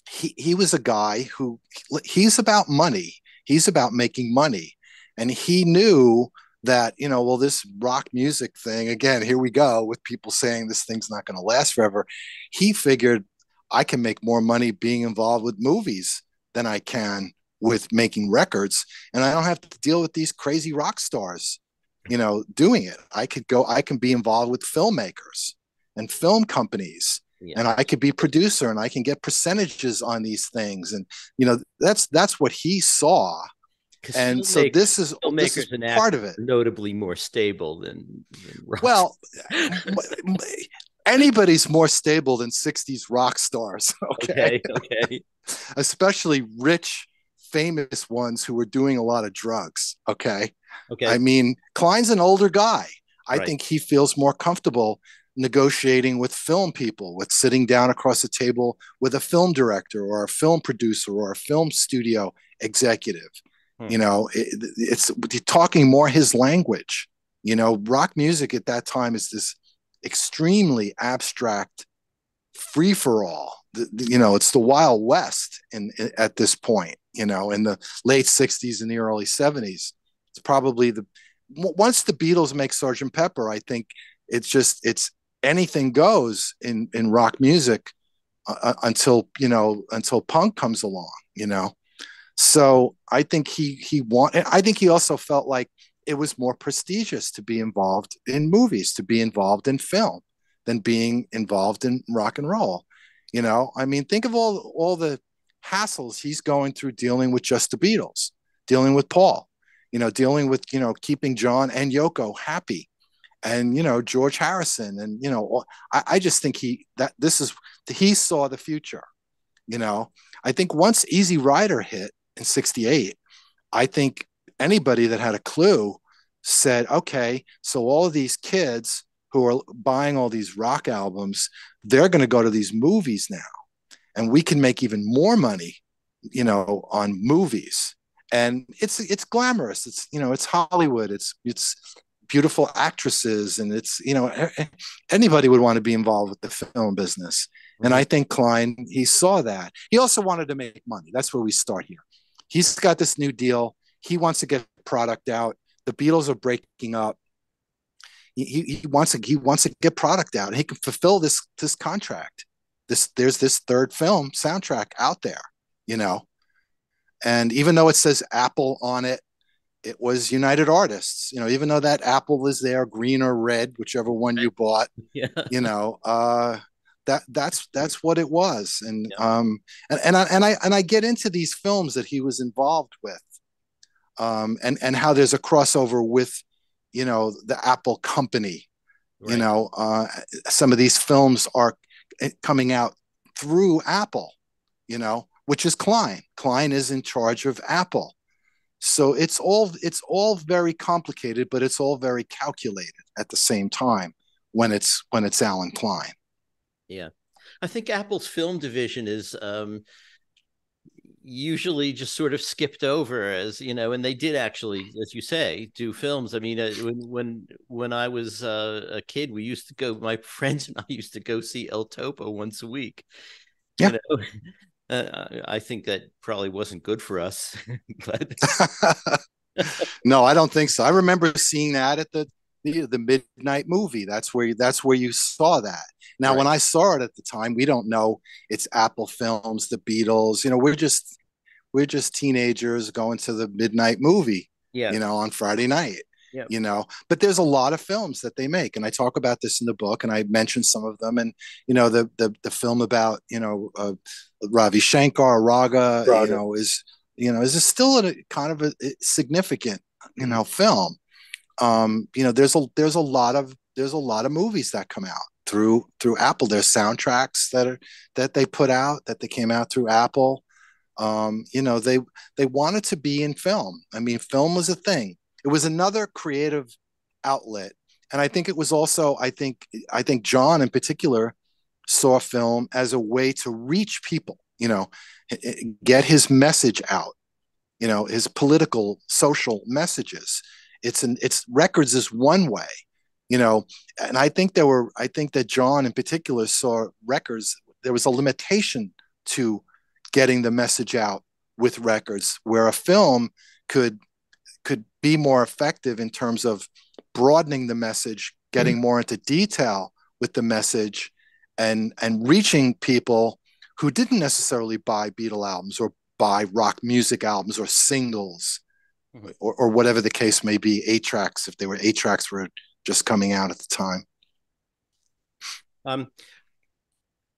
he was a guy who he's about money. He's about making money. And he knew that, you know, well, this rock music thing, again, here we go with people saying this thing's not going to last forever. He figured, I can make more money being involved with movies than I can with making records. And I don't have to deal with these crazy rock stars, you know, doing it. I can be involved with filmmakers and film companies, and I could be producer and I can get percentages on these things. And, you know, that's what he saw. And so this is part of it. Notably more stable than rock. Well, anybody's more stable than 60s rock stars. Okay. Especially rich, famous ones who were doing a lot of drugs. Okay. I mean, Klein's an older guy. I think he feels more comfortable negotiating with film people, with sitting down across the table with a film director or a film producer or a film studio executive. You know, it's talking more his language. You know, rock music at that time is this extremely abstract free-for-all. You know, it's the Wild West in at this point, you know, in the late 60s and the early 70s. It's probably once the Beatles make Sgt. Pepper, I think it's just, it's anything goes in rock music until punk comes along, you know? So I think he also felt like it was more prestigious to be involved in movies, to be involved in film than being involved in rock and roll. You know, I mean, think of all the hassles he's going through dealing with just the Beatles, dealing with Paul, you know, dealing with, you know, keeping John and Yoko happy. And, you know, George Harrison and, you know, I just think he saw the future. You know, I think once Easy Rider hit in 68, I think anybody that had a clue said, okay, so all of these kids who are buying all these rock albums, they're going to go to these movies now and we can make even more money, you know, on movies. And it's glamorous. It's, you know, it's Hollywood. It's beautiful actresses. And it's, you know, anybody would want to be involved with the film business. And I think Klein, he saw that. He also wanted to make money. That's where we start here. He's got this new deal. He wants to get product out. The Beatles are breaking up. He wants to get product out. He can fulfill this contract. There's this third film soundtrack out there, you know. And even though it says Apple on it, it was United Artists, you know, even though that Apple is there, green or red, whichever one you bought, you know, that's what it was. And, I get into these films that he was involved with, and how there's a crossover with, you know, the Apple company, you know, some of these films are coming out through Apple, you know, which is Klein. Klein is in charge of Apple. So it's all very complicated, but it's all very calculated at the same time when it's Allan Klein. Yeah. I think Apple's film division is usually just sort of skipped over, as you know, and they did actually, as you say, do films. I mean, when I was a kid, my friends and I used to go see El Topo once a week. Yeah. You know? I think that probably wasn't good for us. But no, I don't think so. I remember seeing that at the midnight movie. That's where you saw that. Now, when I saw it at the time, we don't know it's Apple Films, the Beatles. You know, we're just teenagers going to the midnight movie. Yeah. You know, on Friday night. Yeah. You know, but there's a lot of films that they make, and I talk about this in the book, and I mention some of them. And you know, the film about, you know, Ravi Shankar, Raga, you know, is still a kind of a significant, you know, film. You know, there's a lot of movies that come out through Apple. There's soundtracks that they came out through Apple. You know, they wanted to be in film. I mean, film was a thing. It was another creative outlet. And I think it was also, I think John in particular saw film as a way to reach people, you know, get his message out, you know, his political, social messages. It's records is one way, you know, and I think that John in particular saw records. There was a limitation to getting the message out with records, where a film could be more effective in terms of broadening the message, getting more into detail with the message, and reaching people who didn't necessarily buy Beatle albums or buy rock music albums or singles, or whatever the case may be, 8-tracks, if they were 8-tracks were just coming out at the time.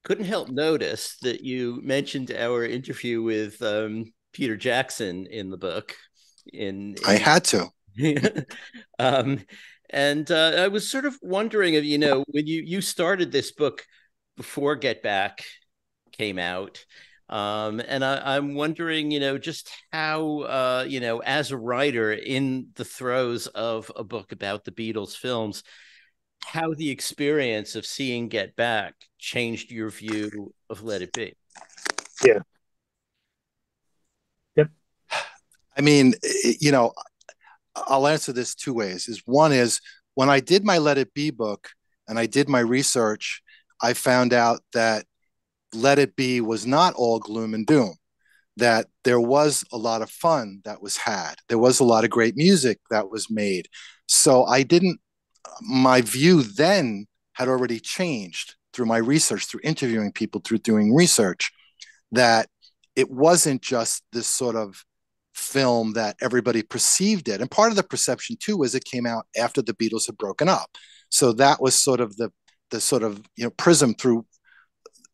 Couldn't help notice that you mentioned our interview with Peter Jackson in the book. I had to And I was sort of wondering if, you know, when you started this book before Get Back came out, and I'm wondering, you know, just how, you know, as a writer in the throes of a book about the Beatles films, how the experience of seeing Get Back changed your view of Let It Be. Yeah. Yep. I mean, you know, I'll answer this two ways. One is when I did my Let It Be book and I did my research, I found out that Let It Be was not all gloom and doom, that there was a lot of fun that was had. There was a lot of great music that was made. So I didn't, my view then had already changed through my research, through interviewing people, through doing research, that it wasn't just this sort of film that everybody perceived it. And part of the perception too was it came out after the Beatles had broken up. So that was sort of the sort of, you know, prism through,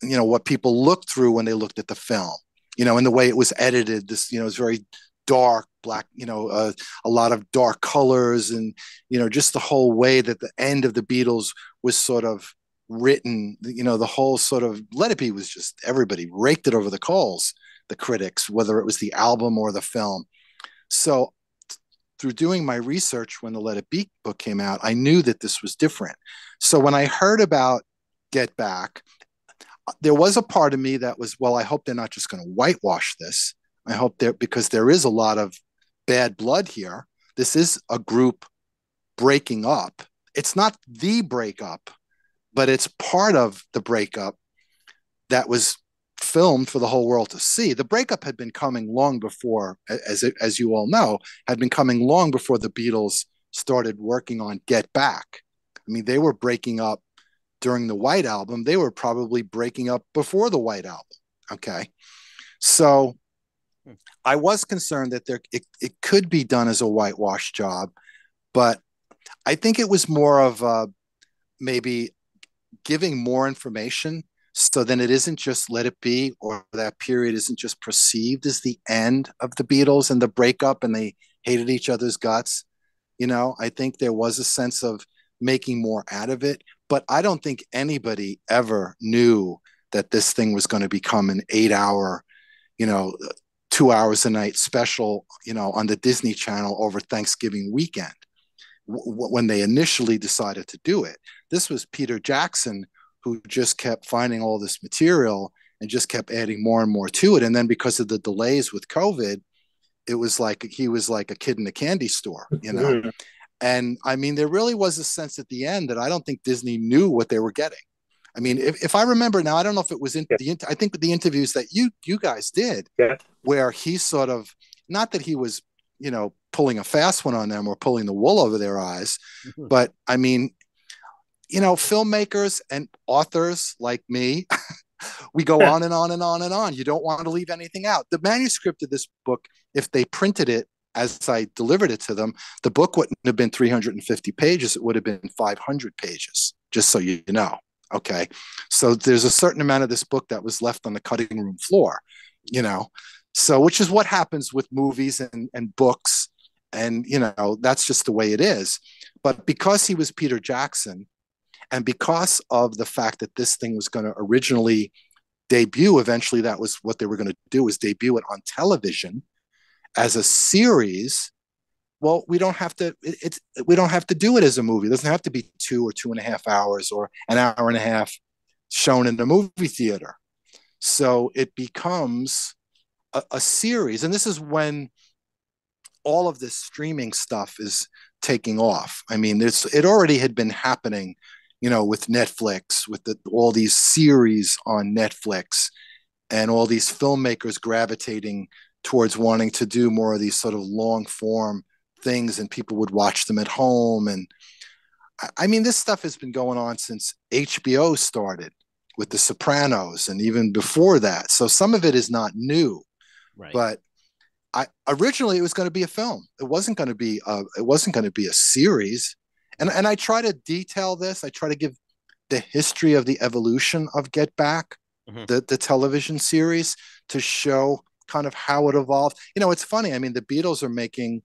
you know, what people looked through when they looked at the film, you know, and the way it was edited, this, you know, is very dark, black, you know, a lot of dark colors, and, you know, just the whole way that the end of the Beatles was sort of written, you know, the whole sort of Let It Be was just, everybody raked it over the coals, the critics, whether it was the album or the film. So through doing my research when the Let It Be book came out, I knew that this was different. So when I heard about Get Back, there was a part of me that was, well, I hope they're not just going to whitewash this. I hope that, because there is a lot of bad blood here. This is a group breaking up. It's not the breakup, but it's part of the breakup that was filmed for the whole world to see. The breakup had been coming long before, as you all know, had been coming long before the Beatles started working on Get Back. I mean, they were breaking up during the White Album. They were probably breaking up before the White Album. Okay. So I was concerned that it could be done as a whitewash job, but I think it was more of maybe giving more information. So then it isn't just Let It Be, or that period isn't just perceived as the end of the Beatles and the breakup and they hated each other's guts. You know, I think there was a sense of making more out of it, but I don't think anybody ever knew that this thing was going to become an 8-hour, you know, 2 hours a night special, you know, on the Disney Channel over Thanksgiving weekend when they initially decided to do it. This was Peter Jackson, who just kept finding all this material and just kept adding more and more to it. And then because of the delays with COVID, it was like he was like a kid in a candy store, you know? Mm-hmm. And I mean, there really was a sense at the end that I don't think Disney knew what they were getting. I mean, if I remember now, I don't know if it was in I think the interviews that you guys did, where he sort of, not that he was, you know, pulling a fast one on them or pulling the wool over their eyes, mm-hmm. but I mean, you know, filmmakers and authors like me, we go on and on and on and on. You don't want to leave anything out. The manuscript of this book, if they printed it as I delivered it to them, the book wouldn't have been 350 pages. It would have been 500 pages, just so you know. Okay. So there's a certain amount of this book that was left on the cutting room floor, you know, so which is what happens with movies and books. And, you know, that's just the way it is. But because he was Peter Jackson, and because of the fact that this thing was going to originally debut, eventually that was what they were going to do, is debut it on television as a series. Well, we don't have to do it as a movie. It doesn't have to be 2 or 2.5 hours or an hour and a half shown in the movie theater. So it becomes a series. And this is when all of this streaming stuff is taking off. I mean, it already had been happening, you know, with Netflix, with all these series on Netflix and all these filmmakers gravitating towards wanting to do more of these sort of long form things, and people would watch them at home. And I mean, this stuff has been going on since HBO started with The Sopranos and even before that. So some of it is not new, right? But originally it was going to be a film. It wasn't going to be a series. And I try to detail this. I try to give the history of the evolution of Get Back, mm-hmm. the television series, to show kind of how it evolved. You know, it's funny. I mean, the Beatles are making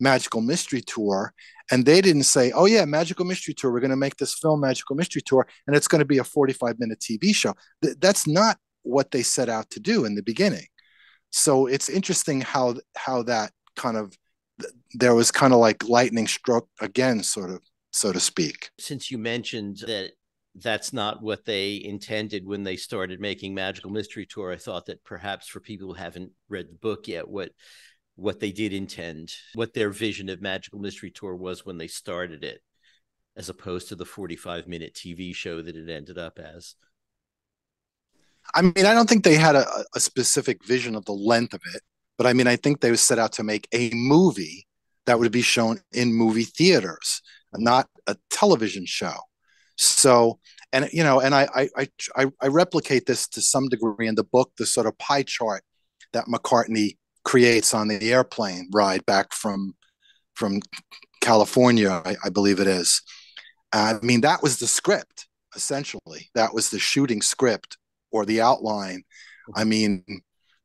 Magical Mystery Tour, and they didn't say, oh yeah, Magical Mystery Tour, we're going to make this film Magical Mystery Tour, and it's going to be a 45-minute TV show. That's not what they set out to do in the beginning. So it's interesting how that kind of, there was kind of like lightning struck again, sort of, so to speak. Since you mentioned that that's not what they intended when they started making Magical Mystery Tour, I thought that perhaps for people who haven't read the book yet, what they did intend, what their vision of Magical Mystery Tour was when they started it, as opposed to the 45-minute TV show that it ended up as. I mean, I don't think they had a specific vision of the length of it, but I mean, I think they set out to make a movie that would be shown in movie theaters, not a television show. So, and you know, and I replicate this to some degree in the book, the sort of pie chart that McCartney creates on the airplane ride back from California, I believe it is. I mean, that was the script, essentially. That was the shooting script or the outline. I mean,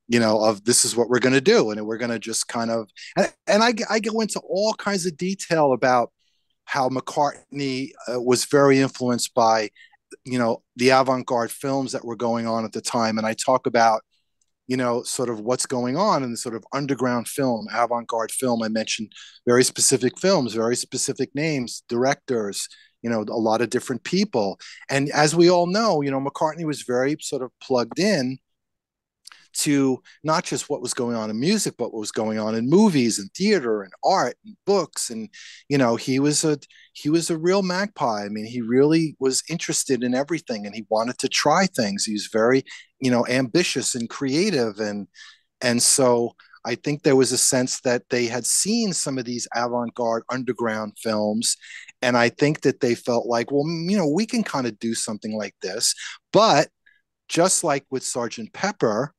you know, of this is what we're going to do. And we're going to just kind of, and I go into all kinds of detail about how McCartney was very influenced by, you know, the avant-garde films that were going on at the time. And I talk about, you know, sort of what's going on in the sort of underground film, avant-garde film. I mentioned very specific films, very specific names, directors, you know, a lot of different people. And as we all know, you know, McCartney was very sort of plugged in to not just what was going on in music, but what was going on in movies and theater and art and books. And, you know, he was a real magpie. I mean, he really was interested in everything and he wanted to try things. He was very, you know, ambitious and creative. And so I think there was a sense that they had seen some of these avant-garde underground films. And I think that they felt like, well, you know, we can kind of do something like this, but just like with Sgt. Pepper,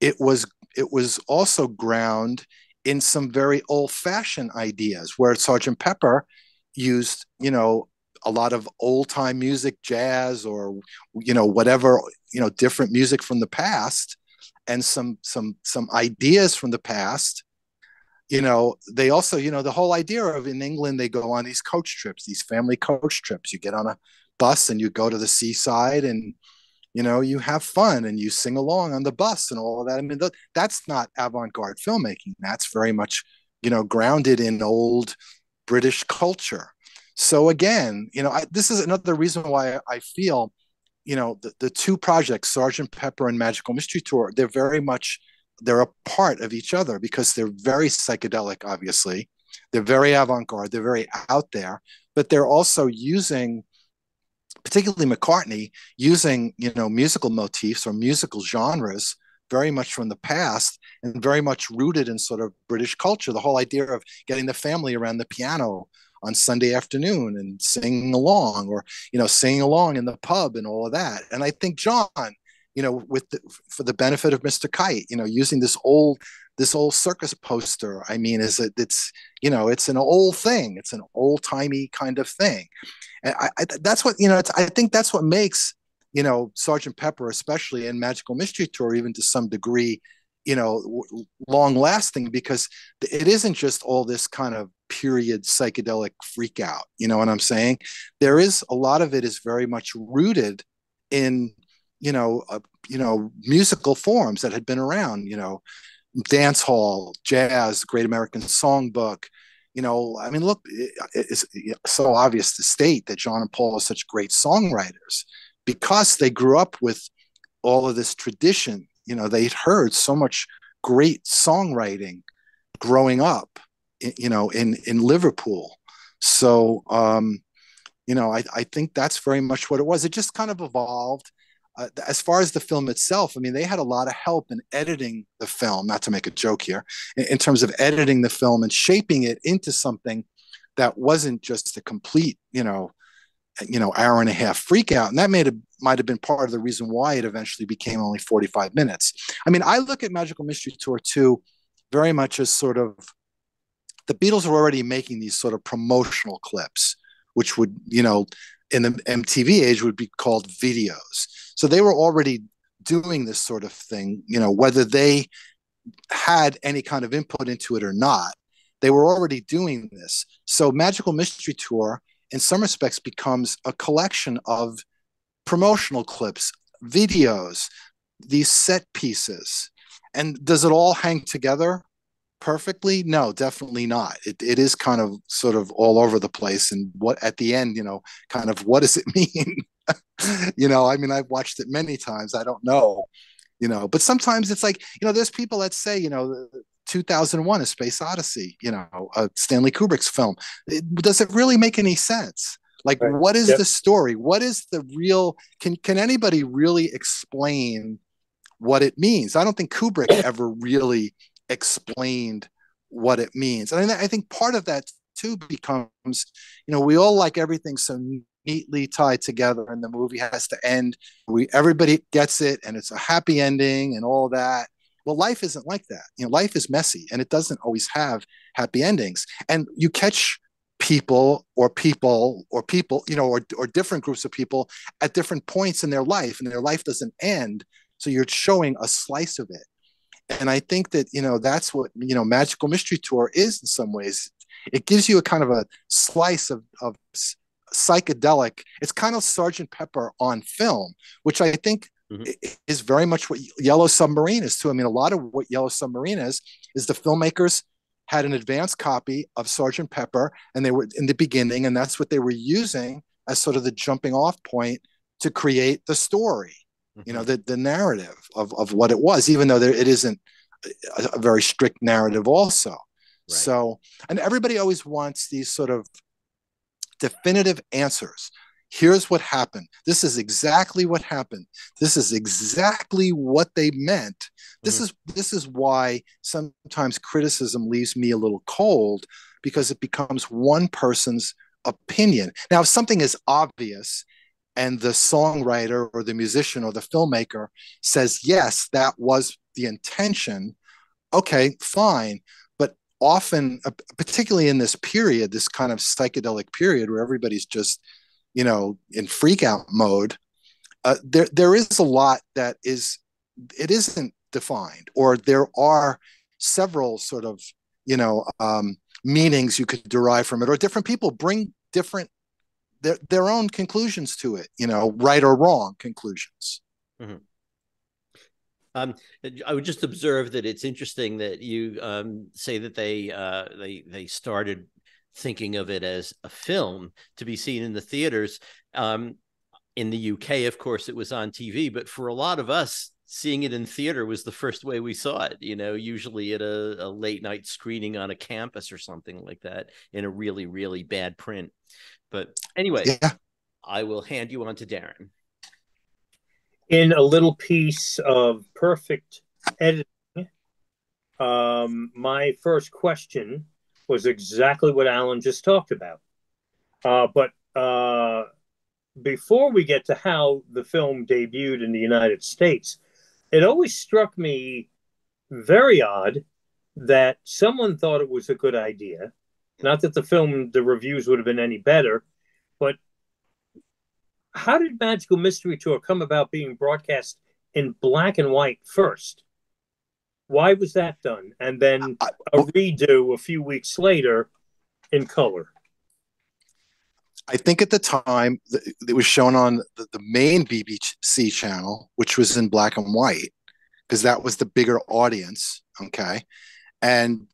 it was also ground in some very old-fashioned ideas, where Sgt. Pepper used, you know, a lot of old-time music, jazz, or, you know, whatever, you know, different music from the past, and some ideas from the past. You know, they also, you know, the whole idea of, in England, they go on these coach trips, these family coach trips. You get on a bus and you go to the seaside and, you know, you have fun and you sing along on the bus and all of that. I mean, that's not avant-garde filmmaking. That's very much, you know, grounded in old British culture. So again, you know, this is another reason why I feel, you know, the two projects, Sgt. Pepper and Magical Mystery Tour, they're a part of each other because they're very psychedelic, obviously. They're very avant-garde. They're very out there, but they're also using, particularly McCartney, using, you know, musical motifs or musical genres very much from the past and very much rooted in sort of British culture. The whole idea of getting the family around the piano on Sunday afternoon and singing along, or, you know, singing along in the pub and all of that. And I think John, you know, for the benefit of Mr. Kite, you know, using this old circus poster, I mean, it's, you know, it's an old thing. It's an old timey kind of thing. And that's what, you know, I think that's what makes, you know, Sgt. Pepper, especially, and Magical Mystery Tour, even to some degree, you know, long lasting, because it isn't just all this kind of period psychedelic freak out. You know what I'm saying? There is a lot of it is very much rooted in, you know, musical forms that had been around, you know, dance hall, jazz, Great American Songbook. You know, I mean, look, it's so obvious to state that John and Paul are such great songwriters because they grew up with all of this tradition. You know, they'd heard so much great songwriting growing up, you know, in Liverpool. So, you know, I think that's very much what it was. It just kind of evolved. As far as the film itself, I mean, they had a lot of help in editing the film, not to make a joke here, in terms of editing the film and shaping it into something that wasn't just a complete, you know, hour and a half freak out. And that might have been part of the reason why it eventually became only 45 minutes. I mean, I look at Magical Mystery Tour 2 very much as sort of, the Beatles were already making these sort of promotional clips, which would, you know, in the MTV age would be called videos. So they were already doing this sort of thing, you know, whether they had any kind of input into it or not, They were already doing this. So Magical Mystery Tour, in some respects, becomes a collection of promotional clips, videos, these set pieces. And does it all hang together perfectly? No, definitely not. It is kind of sort of all over the place. And what at the end, you know, kind of what does it mean? You know, I mean, I've watched it many times. I don't know, you know, but sometimes it's like, you know, there's people that say, you know, 2001 A Space Odyssey, you know, Stanley Kubrick's film. Does it really make any sense? Like, right. What is the story? What is the real, can anybody really explain what it means? I don't think Kubrick ever really explained what it means. And I think part of that too becomes, you know, we all like everything so neatly tied together, and the movie has to end. Everybody gets it, and it's a happy ending and all that. Well, life isn't like that. You know, life is messy, and it doesn't always have happy endings. And you catch people, you know, or different groups of people at different points in their life, and their life doesn't end. So you're showing a slice of it. And I think that, you know, that's what, you know, Magical Mystery Tour is in some ways. It gives you a kind of a slice of psychedelic. It's kind of Sgt. Pepper on film, which I think is very much what Yellow Submarine is too. I mean, a lot of what Yellow Submarine is the filmmakers had an advanced copy of Sgt. Pepper, and they were in the beginning, and that's what they were using as sort of the jumping off point to create the story. You know, the narrative of what it was, even though it isn't a very strict narrative also. Right. So, and everybody always wants these sort of definitive answers. Here's what happened. This is exactly what happened. This is exactly what they meant. This is why sometimes criticism leaves me a little cold, because it becomes one person's opinion. Now, if something is obvious, and the songwriter or the musician or the filmmaker says, yes, that was the intention, okay, fine. But often, particularly in this period, this kind of psychedelic period where everybody's just, you know, in freak out mode, there is a lot that isn't defined, or there are several sort of, you know, meanings you could derive from it, or different people bring different their own conclusions to it, you know, right or wrong conclusions. I would just observe that it's interesting that you say that they started thinking of it as a film to be seen in the theaters. In the UK, of course, it was on TV, but for a lot of us, seeing it in theater was the first way we saw it, you know, usually at a late night screening on a campus or something like that in a really, really bad print. But anyway, yeah. I will hand you on to Darren. In a little piece of perfect editing, my first question was exactly what Allan just talked about. But before we get to how the film debuted in the United States, it always struck me very odd that someone thought it was a good idea. Not that the reviews would have been any better, but how did Magical Mystery Tour come about being broadcast in black and white first? Why was that done? And then a redo a few weeks later in color. I think at the time it was shown on the main BBC channel, which was in black and white, because that was the bigger audience. Okay. And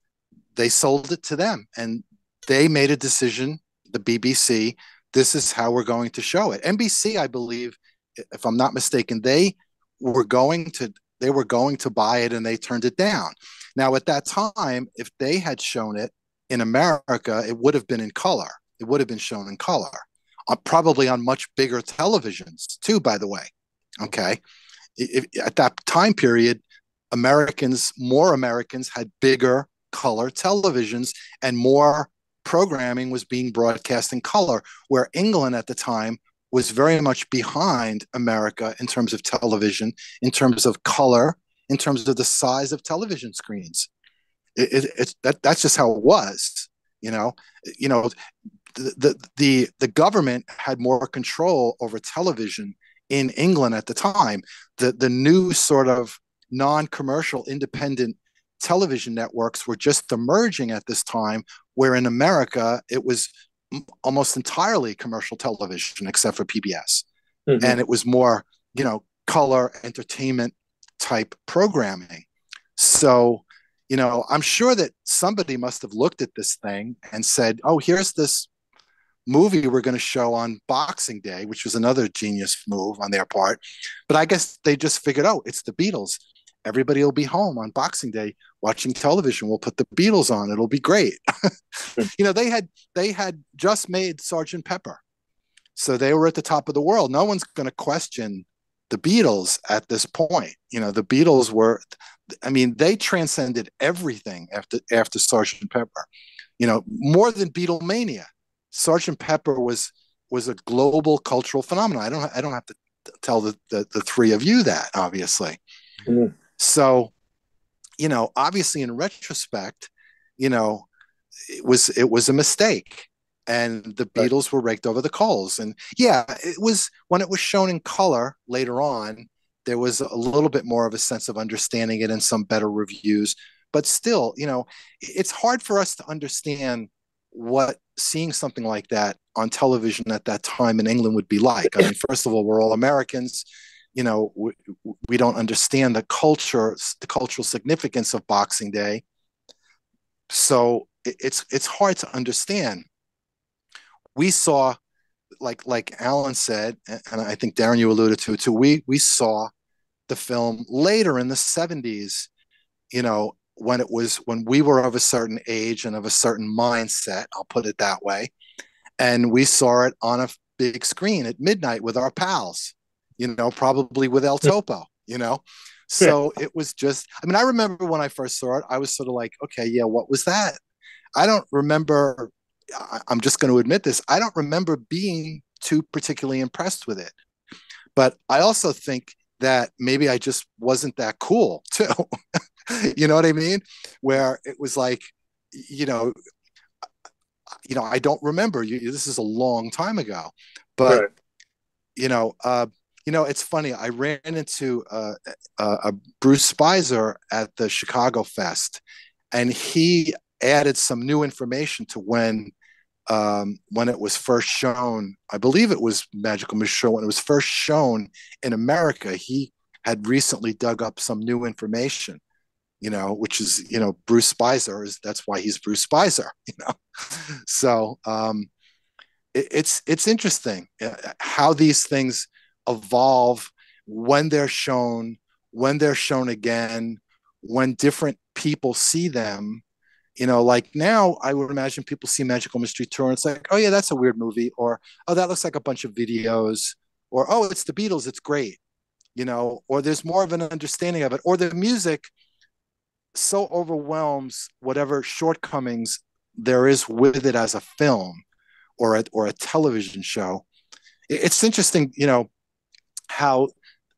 they sold it to them, and they made a decision, the BBC, this is how we're going to show it. NBC, I believe, if I'm not mistaken, they were going to buy it, and they turned it down. Now, at that time, if they had shown it in America, it would have been in color. It would have been shown in color, probably on much bigger televisions too, by the way. Okay. At that time period, more Americans had bigger color televisions, and more programming was being broadcast in color, where England at the time was very much behind America in terms of television, in terms of color, in terms of the size of television screens. That's just how it was, you know. You know, the government had more control over television in England at the time. The new sort of non-commercial independent television networks were just emerging at this time, where in America, it was almost entirely commercial television, except for PBS. Mm-hmm. And it was more, you know, color entertainment type programming. So, you know, I'm sure that somebody must have looked at this thing and said, oh, here's this movie we're going to show on Boxing Day, which was another genius move on their part. But I guess they just figured, oh, it's the Beatles. Everybody will be home on Boxing Day watching television. We'll put the Beatles on. It'll be great. You know, they had just made Sgt. Pepper. So they were at the top of the world. No one's going to question the Beatles at this point. You know, the Beatles were, I mean, they transcended everything after Sgt. Pepper. You know, more than Beatlemania, Sgt. Pepper was a global cultural phenomenon. I don't have to tell the three of you that, obviously. Mm-hmm. So, you know, obviously in retrospect, you know, it was a mistake, and the Beatles were raked over the coals. And yeah, it was, when it was shown in color later on, there was a little bit more of a sense of understanding it and some better reviews, but still, you know, it's hard for us to understand what seeing something like that on television at that time in England would be like. I mean, first of all, we're all Americans. You know, we don't understand the cultural significance of Boxing Day. So it's hard to understand. We saw, like Alan said, and I think Darren, you alluded to it too, we saw the film later in the 70s, you know, when we were of a certain age and of a certain mindset, I'll put it that way. And we saw it on a big screen at midnight with our pals. You know, probably with El Topo, you know? So it was just, I mean, I remember when I first saw it, I was sort of like, okay, yeah, what was that? I don't remember, I'm just going to admit this, I don't remember being too particularly impressed with it. But I also think that maybe I just wasn't that cool too. You know what I mean? Where it was like, you know, I don't remember, this is a long time ago, but, right. You know, it's funny. I ran into Bruce Spicer at the Chicago Fest, and he added some new information to when it was first shown. I believe it was Magical Mystery Tour when it was first shown in America. He had recently dug up some new information, you know, which is, you know, Bruce Spicer is, that's why he's Bruce Spicer, you know. So it's interesting how these things evolve when they're shown again, when different people see them. You know, like now I would imagine people see Magical Mystery Tour and it's like, oh yeah, that's a weird movie, or oh, that looks like a bunch of videos, or oh, it's the Beatles, it's great, you know, or there's more of an understanding of it, or the music so overwhelms whatever shortcomings there is with it as a film or a television show. It's interesting, you know, how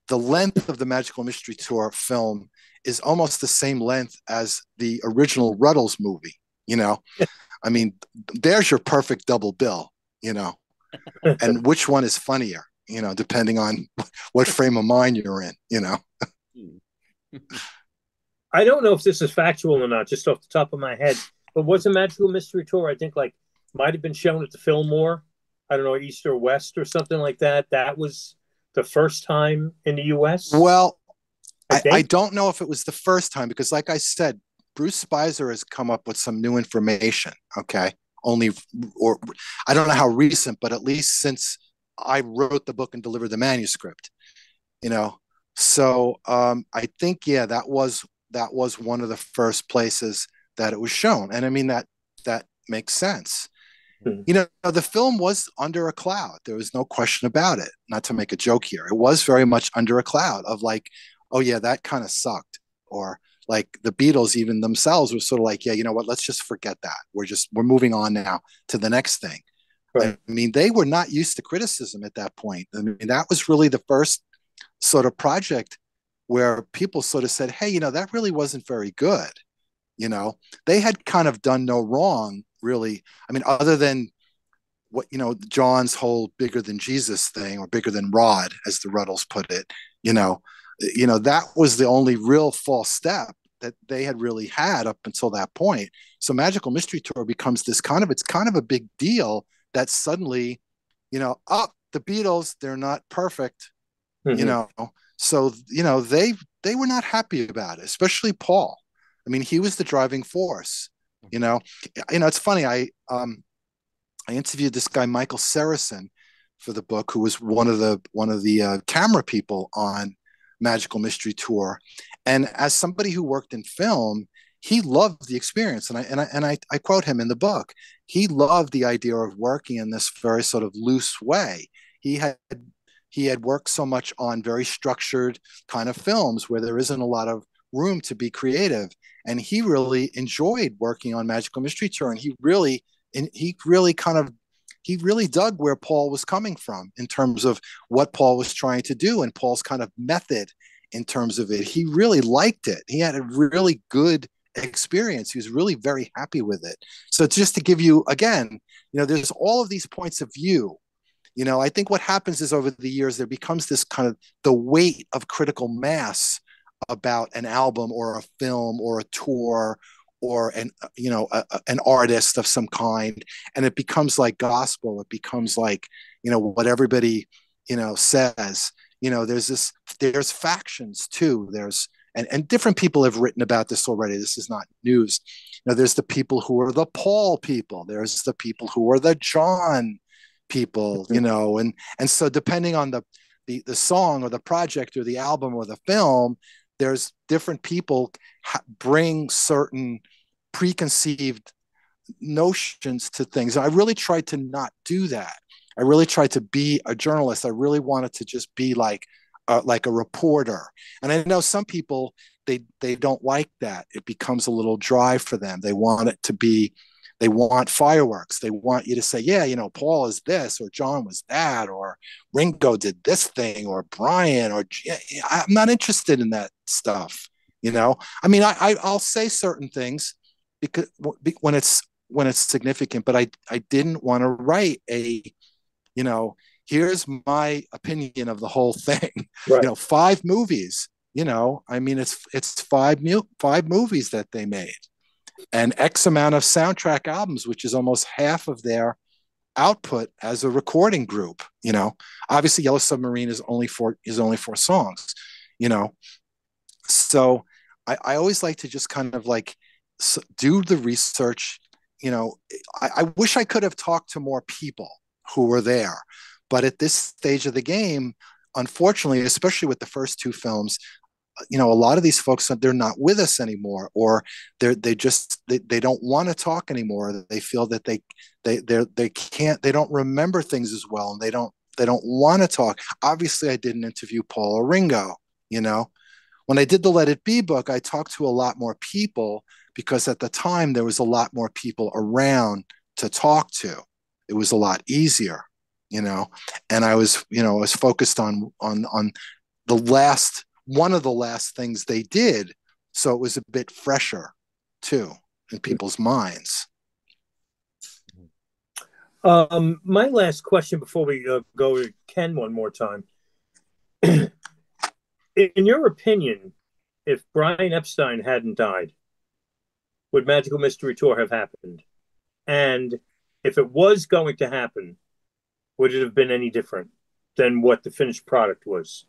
the length of the Magical Mystery Tour film is almost the same length as the original Ruddles movie, you know? I mean, there's your perfect double bill, you know? And which one is funnier, you know, depending on what frame of mind you're in, you know? I don't know if this is factual or not, just off the top of my head, but was a Magical Mystery Tour, I think, like, might have been shown at the Fillmore, I don't know, East or West or something like that. That was the first time in the U.S.? Well, I don't know if it was the first time, because like I said, Bruce Spicer has come up with some new information, okay? Or I don't know how recent, but at least since I wrote the book and delivered the manuscript, you know? So I think, yeah, that was one of the first places that it was shown. And I mean, that makes sense. You know, the film was under a cloud. There was no question about it. Not to make a joke here. It was very much under a cloud of like, oh, yeah, that kind of sucked. Or like the Beatles even themselves were sort of like, yeah, you know what? Let's just forget that. We're moving on now to the next thing. Right. I mean, they were not used to criticism at that point. I mean, that was really the first sort of project where people sort of said, hey, you know, that really wasn't very good. You know, they had kind of done no wrong. Really, I mean, other than what, you know, John's whole bigger than Jesus thing, or bigger than Rod, as the Ruddles put it, you know, that was the only real false step that they had really had up until that point. So Magical Mystery Tour becomes this kind of, it's kind of a big deal that suddenly, you know, the Beatles, they're not perfect, mm-hmm. you know. So, you know, they were not happy about it, especially Paul. I mean, he was the driving force, you know. You know, it's funny. I interviewed this guy, Michael Saracen, for the book, who was one of the camera people on Magical Mystery Tour. And as somebody who worked in film, he loved the experience. And I quote him in the book. He loved the idea of working in this very sort of loose way. He had worked so much on very structured kind of films where there isn't a lot of room to be creative. And he really enjoyed working on Magical Mystery Tour. And he really dug where Paul was coming from in terms of what Paul was trying to do and Paul's kind of method in terms of it. He really liked it. He had a really good experience. He was really very happy with it. So it's just to give you, again, you know, there's all of these points of view. You know, I think what happens is over the years, there becomes this kind of the weight of critical mass about an album or a film or a tour or an artist of some kind, and it becomes like gospel. It becomes like, you know, what everybody, you know, says. You know, there's factions too. And different people have written about this already. This is not news. You know, there's the people who are the Paul people. There's the people who are the John people, you know, and so depending on the song or the project or the album or the film, there's different people bring certain preconceived notions to things. I really tried to not do that. I really tried to be a journalist. I really wanted to just be like a reporter. And I know some people, they don't like that. It becomes a little dry for them. They want it to be, they want fireworks. They want you to say, yeah, you know, Paul is this, or John was that, or Ringo did this thing, or Brian, or I'm not interested in that stuff. You know, I mean, I'll say certain things because when it's significant, but I didn't want to write a, you know, here's my opinion of the whole thing. Right. You know, 5 movies. You know, I mean, it's 5 movies that they made. And X amount of soundtrack albums, which is almost half of their output as a recording group. You know, obviously Yellow Submarine is only four songs, you know. So I always like to just kind of like do the research. You know, I wish I could have talked to more people who were there, but at this stage of the game, unfortunately, especially with the first 2 films, you know, a lot of these folks, they're not with us anymore, or they don't want to talk anymore. They feel that they don't remember things as well, and they don't want to talk. Obviously, I didn't interview Paul or Ringo. You know, when I did the Let It Be book, I talked to a lot more people because at the time there was a lot more people around to talk to. It was a lot easier, you know, and I was focused on the last. One of the last things they did, so it was a bit fresher too in people's minds. My last question before we go to Ken one more time. In your opinion, if Brian Epstein hadn't died, would Magical Mystery Tour have happened? And if it was going to happen, would it have been any different than what the finished product was?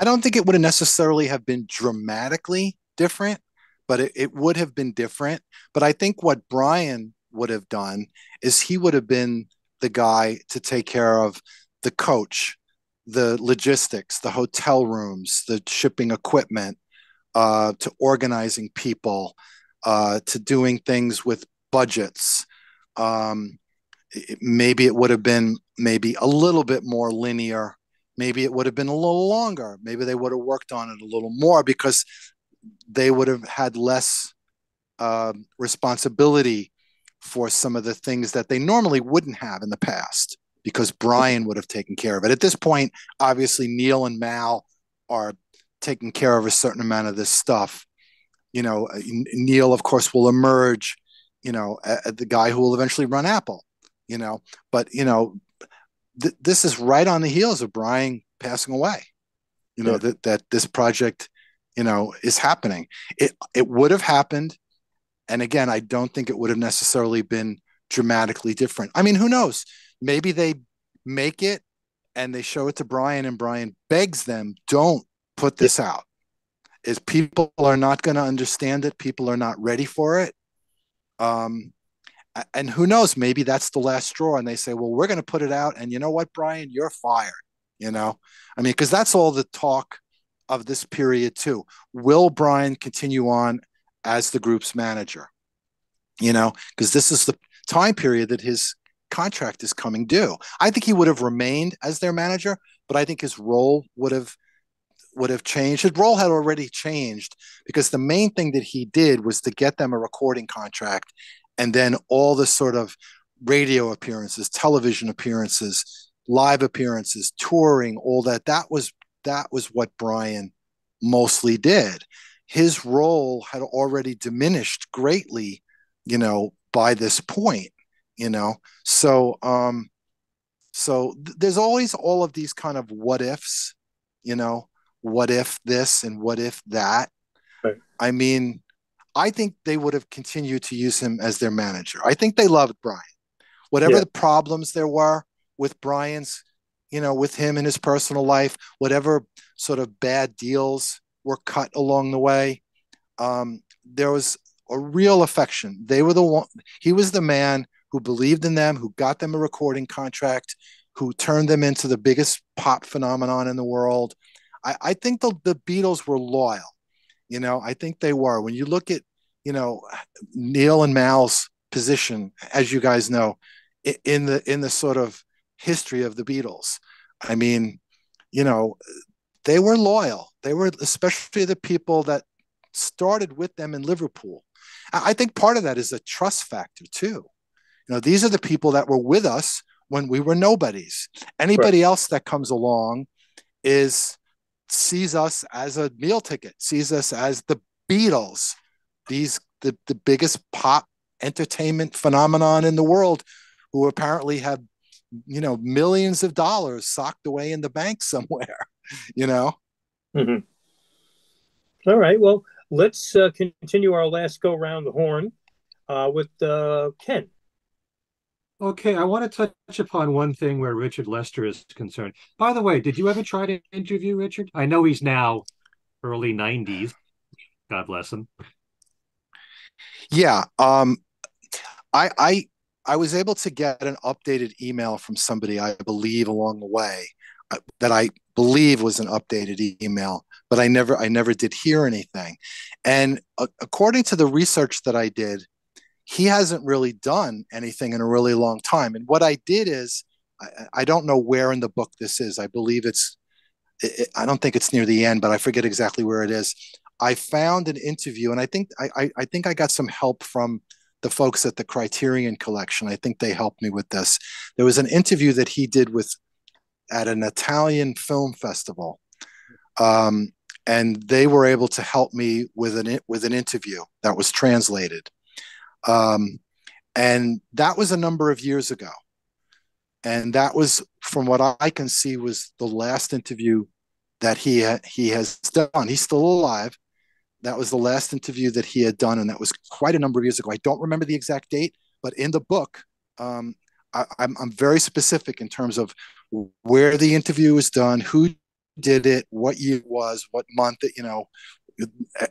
I don't think it would have necessarily have been dramatically different, but it would have been different. But I think what Brian would have done is he would have been the guy to take care of the coach, the logistics, the hotel rooms, the shipping equipment, to organizing people, to doing things with budgets. Maybe it would have been maybe a little bit more linear. Maybe it would have been a little longer. Maybe they would have worked on it a little more because they would have had less responsibility for some of the things that they normally wouldn't have in the past because Brian would have taken care of it. At this point, obviously, Neil and Mal are taking care of a certain amount of this stuff. You know, Neil, of course, will emerge, you know, the guy who will eventually run Apple, you know, but, you know, this is right on the heels of Brian passing away, you know, that this project, you know, is happening. It would have happened. And again, I don't think it would have necessarily been dramatically different. I mean, who knows? Maybe they make it and they show it to Brian and Brian begs them, don't put this out. Is people are not going to understand it. People are not ready for it. And who knows, maybe that's the last straw. And they say, well, we're going to put it out. And you know what, Brian, you're fired. You know, I mean, because that's all the talk of this period too. Will Brian continue on as the group's manager? You know, because this is the time period that his contract is coming due. I think he would have remained as their manager, but I think his role would have changed. His role had already changed because the main thing that he did was to get them a recording contract, and then all the sort of radio appearances, television appearances, live appearances, touring, all that. That was what Brian mostly did. His role had already diminished greatly, you know, by this point, you know. So there's always all of these kind of what ifs, you know. What if this and what if that? Right. I mean, I think they would have continued to use him as their manager. I think they loved Brian. Whatever the problems there were with Brian's, you know, with him and his personal life, whatever sort of bad deals were cut along the way, there was a real affection. They were the one. He was the man who believed in them, who got them a recording contract, who turned them into the biggest pop phenomenon in the world. I think the Beatles were loyal. You know, I think they were. When you look at, you know, Neil and Mal's position, as you guys know, in the sort of history of the Beatles, I mean, you know, they were loyal. They were, especially the people that started with them in Liverpool. I think part of that is a trust factor too. You know, these are the people that were with us when we were nobodies. Anybody else that comes along sees us as a meal ticket, sees us as the Beatles, the biggest pop entertainment phenomenon in the world, who apparently have, you know, millions of dollars socked away in the bank somewhere, you know. Mm-hmm. All right, well, let's continue our last go round the horn with Ken. Okay, I want to touch upon one thing where Richard Lester is concerned. By the way, did you ever try to interview Richard? I know he's now early 90s. God bless him. Yeah, I was able to get an updated email from somebody, I believe, along the way, that I believe was an updated email, but I never did hear anything. And according to the research that I did, he hasn't really done anything in a really long time. And what I did is, I don't know where in the book this is. I believe I don't think it's near the end, but I forget exactly where it is. I found an interview, and I think I got some help from the folks at the Criterion Collection. I think they helped me with this. There was an interview that he did at an Italian film festival. And they were able to help me with an interview that was translated. And that was a number of years ago. And that was, from what I can see, was the last interview that he has done. He's still alive. That was the last interview that he had done. And that was quite a number of years ago. I don't remember the exact date, but in the book, I'm very specific in terms of where the interview was done, who did it, what year it was, what month, you know,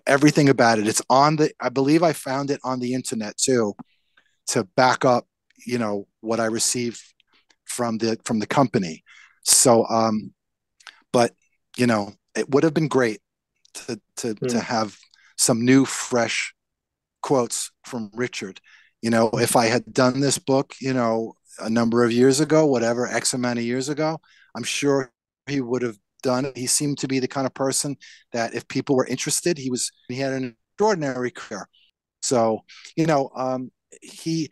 everything about it. It's on the, I believe I found it on the internet too, to back up, you know, what I received from the company. So, but you know, it would have been great to have some new, fresh quotes from Richard. You know, if I had done this book, you know, a number of years ago, whatever, X amount of years ago, I'm sure he would have done. He seemed to be the kind of person that if people were interested, he had an extraordinary career. So, you know, he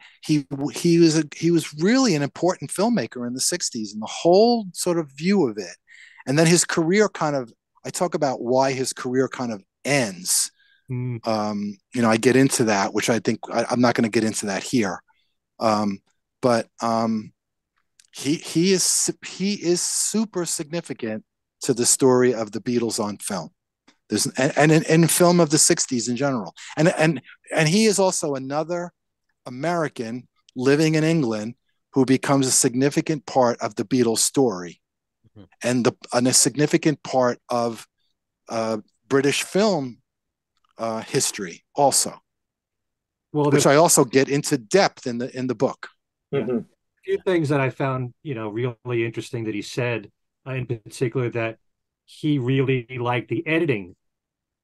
was really an important filmmaker in the 60s, and the whole sort of view of it. And then his career kind of, I talk about why his career kind of ends. Mm. You know, I get into that, which I think I'm not going to get into that here. He is super significant to the story of the Beatles on film. There's and in film of the 60s in general. And he is also another American living in England who becomes a significant part of the Beatles story, mm-hmm. and a significant part of British film history also. Well, which I also get into depth in the book. Mm-hmm. A few things that I found, really interesting that he said, in particular that he really liked the editing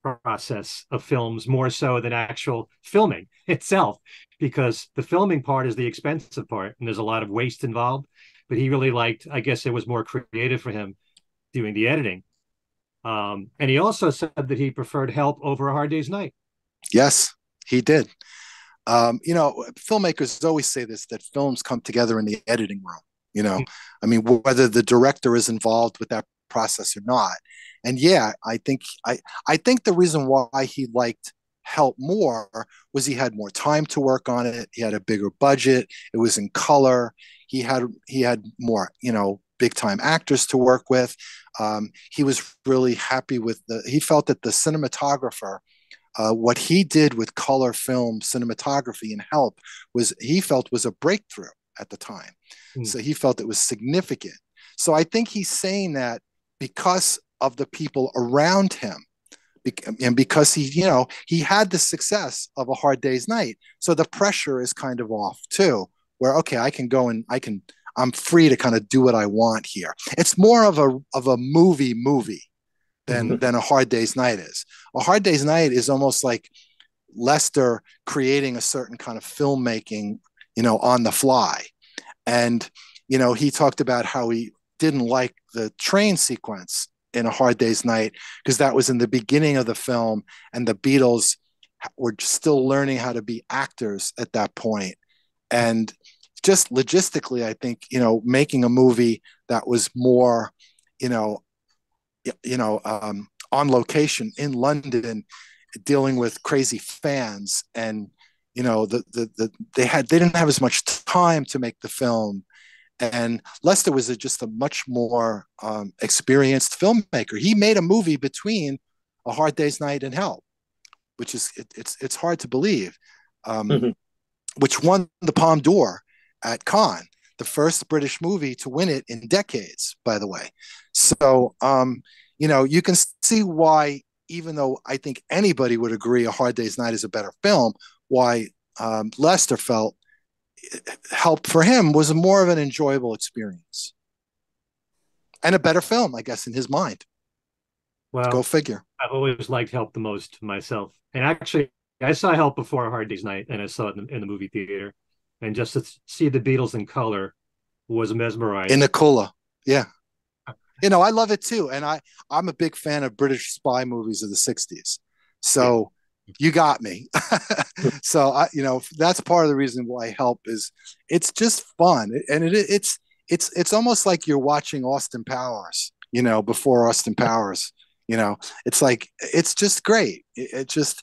process of films more so than actual filming itself, because the filming part is the expensive part and there's a lot of waste involved. But he really liked, I guess it was more creative for him doing the editing. And he also said that he preferred Help over A Hard Day's Night. Yes, he did. Filmmakers always say this, that films come together in the editing room, I mean, whether the director is involved with that process or not. And yeah, I think the reason why he liked Help more was he had more time to work on it. He had a bigger budget. It was in color. He had more, big time actors to work with. He was really happy with he felt that the cinematographer, what he did with color film cinematography and Help was a breakthrough at the time. Mm. So he felt it was significant. So I think he's saying that because of the people around him and because he had the success of A Hard Day's Night. So the pressure is kind of off too, where, okay, I can go and I'm free to kind of do what I want here. It's more of a movie than A Hard Day's Night is. A Hard Day's Night is almost like Lester creating a certain kind of filmmaking, on the fly. And, he talked about how he didn't like the train sequence in A Hard Day's Night because that was in the beginning of the film and the Beatles were still learning how to be actors at that point. And just logistically, I think, making a movie that was more, on location in London, dealing with crazy fans, and they didn't have as much time to make the film, and Lester was just a much more experienced filmmaker. He made a movie between A Hard Day's Night and Help, which is it's hard to believe, which won the Palme d'Or at Cannes. The first British movie to win it in decades, by the way. So, you can see why, even though I think anybody would agree A Hard Day's Night is a better film, why Lester felt Help for him was more of an enjoyable experience and a better film, I guess, in his mind. Well, go figure. I've always liked Help the most myself. And actually, I saw Help before A Hard Day's Night, and I saw it in the movie theater. And just to see the Beatles in color was mesmerizing. In the color, yeah. I love it too. And I'm a big fan of British spy movies of the 60s. So you got me. So, that's part of the reason why Help is, it's just fun. And it's almost like you're watching Austin Powers, before Austin Powers, it's like, it's just great. It just,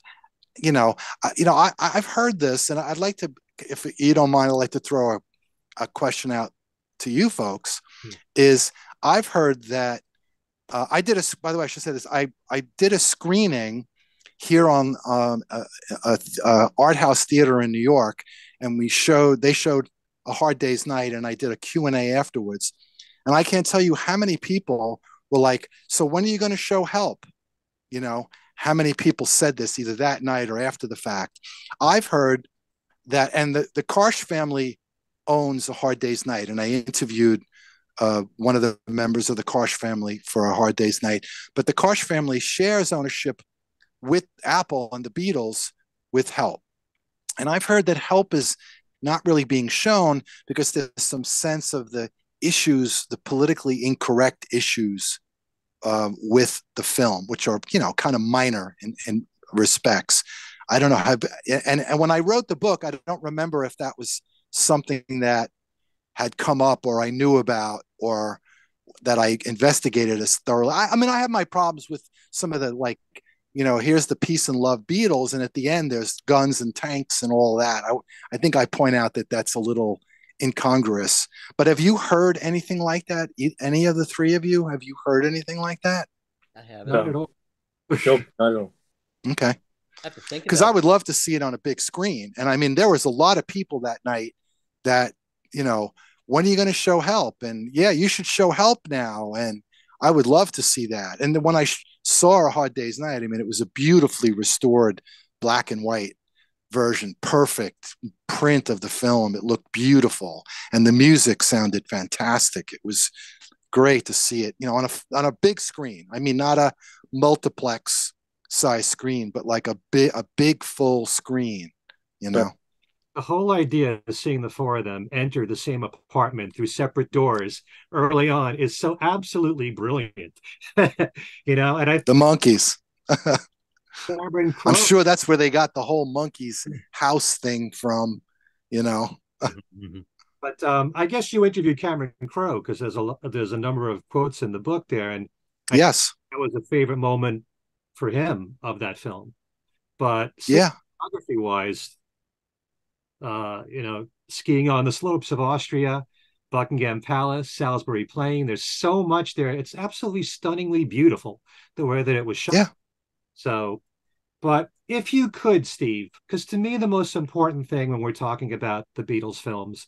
I've heard this, and I'd like to, if you don't mind, I'd like to throw a question out to you folks. Is I've heard that I did a, by the way, I should say this. I did a screening here on a art house theater in New York, and they showed A Hard Day's Night, and I did a Q&A afterwards. And I can't tell you how many people were like, so when are you going to show Help? How many people said this either that night or after the fact. I've heard that, and the Karsh family owns A Hard Day's Night, and I interviewed one of the members of the Karsh family for A Hard Day's Night. But the Karsh family shares ownership with Apple and the Beatles with Help. And I've heard that Help is not really being shown because there's some sense of the issues, the politically incorrect issues with the film, which are kind of minor in respects. I don't know how, and when I wrote the book, I don't remember if that was something that had come up or I knew about or that I investigated as thoroughly. I mean, I have my problems with some of the, like, here's the peace and love Beatles, and at the end there's guns and tanks and all that. I think I point out that that's a little incongruous. But have you heard anything like that? Any of the three of you, have you heard anything like that? I haven't. No. Not at all. Nope, I don't. Okay. Because I would love to see it on a big screen. And I mean, there was a lot of people that night that, you know, when are you going to show Help? And yeah, you should show Help now. And I would love to see that. And then when I saw A Hard Day's Night, I mean, it was a beautifully restored black and white version, perfect print of the film. It looked beautiful. And the music sounded fantastic. It was great to see it, you know, on a big screen. I mean, not a multiplex size screen, but like a big full screen, you know. The whole idea of seeing the four of them enter the same apartment through separate doors early on is so absolutely brilliant. You know, and the monkeys. I'm sure that's where they got the whole monkeys house thing from, you know. But I guess you interviewed Cameron Crowe, because there's a number of quotes in the book there, and yes, that was a favorite moment for him of that film. But yeah, photography wise, you know, skiing on the slopes of Austria, Buckingham Palace, Salisbury Plain, there's so much there. It's absolutely stunningly beautiful the way that it was shot. Yeah. So, but if you could, Steve, because to me the most important thing when we're talking about the Beatles films,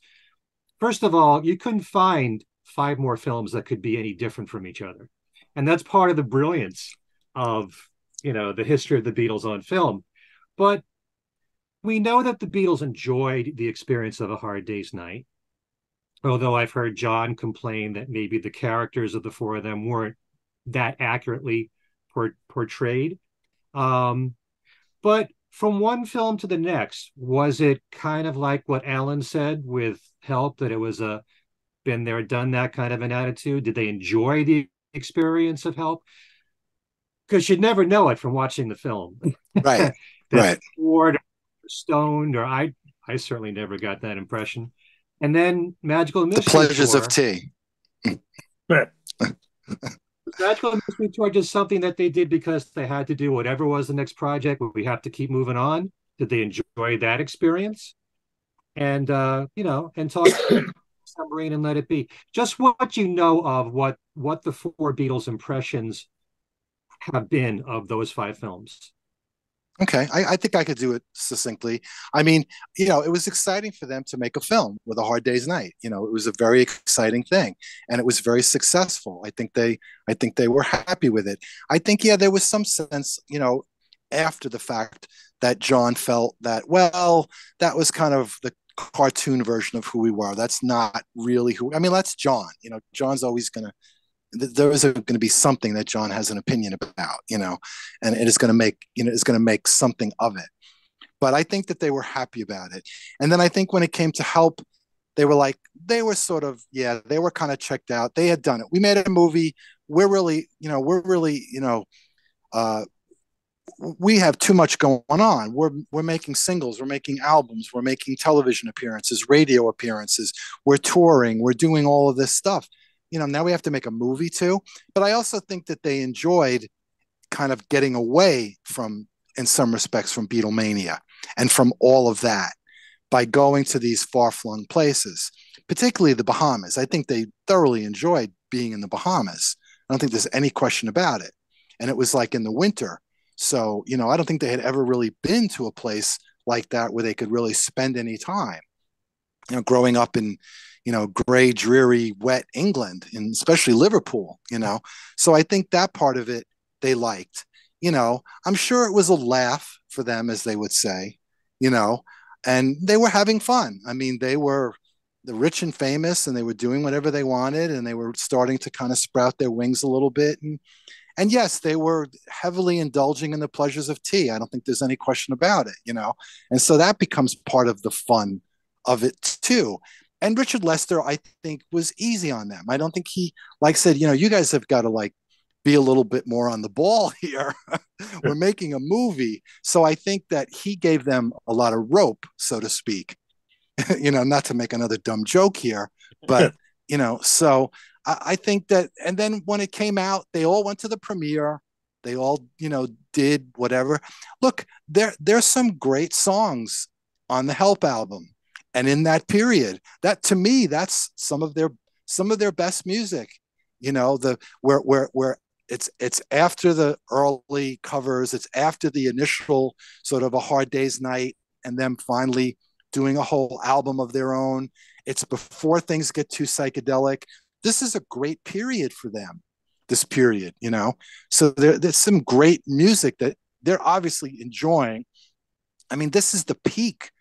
first of all, you couldn't find five more films that could be any different from each other. And that's part of the brilliance of, you know, the history of the Beatles on film. But we know that the Beatles enjoyed the experience of A Hard Day's Night, although I've heard John complain that maybe the characters of the four of them weren't that accurately portrayed. But from one film to the next, was it kind of like what Alan said with Help, that it was a been there, done that kind of an attitude? Did they enjoy the experience of Help? Because you'd never know it from watching the film. Right. Right. Bored, stoned, or I certainly never got that impression. And then Magical Mystery Tour. The pleasures of tea. Magical Mystery Tour, just something that they did because they had to do whatever was the next project. We have to keep moving on. Did they enjoy that experience? And, you know, and talk Submarine and Let It Be. Just what you know of what the four Beatles impressions have been of those five films. Okay. I think I could do it succinctly. I mean, you know, it was exciting for them to make a film with A Hard Day's Night. You know, it was a very exciting thing, and it was very successful. I think they were happy with it. I think, yeah, there was some sense, you know, after the fact that John felt that, well, that was kind of the cartoon version of who we were. That's not really who, I mean, that's John, you know, John's always going to, there is going to be something that John has an opinion about, you know, and it is going to make, you know, it's going to make something of it. But I think that they were happy about it. And then I think when it came to Help, they were like, they were sort of, yeah, they were kind of checked out. They had done it. We made a movie. We're really, we have too much going on. We're making singles, we're making albums, we're making television appearances, radio appearances, we're touring, we're doing all of this stuff. You know, now we have to make a movie too. But I also think that they enjoyed kind of getting away from, in some respects, from Beatlemania and from all of that by going to these far-flung places, particularly the Bahamas. I think they thoroughly enjoyed being in the Bahamas. I don't think there's any question about it. And it was like in the winter. So, you know, I don't think they had ever really been to a place like that where they could really spend any time. You know, growing up in, you know, gray, dreary, wet England, and especially Liverpool, you know. So I think that part of it they liked. You know, I'm sure it was a laugh for them, as they would say, you know, and they were having fun. I mean, they were the rich and famous, and they were doing whatever they wanted, and they were starting to kind of sprout their wings a little bit. And yes, they were heavily indulging in the pleasures of tea. I don't think there's any question about it, you know. And so that becomes part of the fun of it too. And Richard Lester, I think, was easy on them. I don't think he, like, said, you know, you guys have got to, like, be a little bit more on the ball here. We're making a movie. So I think that he gave them a lot of rope, so to speak, you know, not to make another dumb joke here, but, you know, so I think that, and then when it came out, they all went to the premiere. They all, you know, did whatever. Look, there's some great songs on the Help album. And in that period, that to me, that's some of their best music, you know, the where It's after the early covers. It's after the initial sort of A Hard Day's Night and them finally doing a whole album of their own. It's before things get too psychedelic. This is a great period for them, this period, you know. So there's some great music that they're obviously enjoying. I mean, this is the peak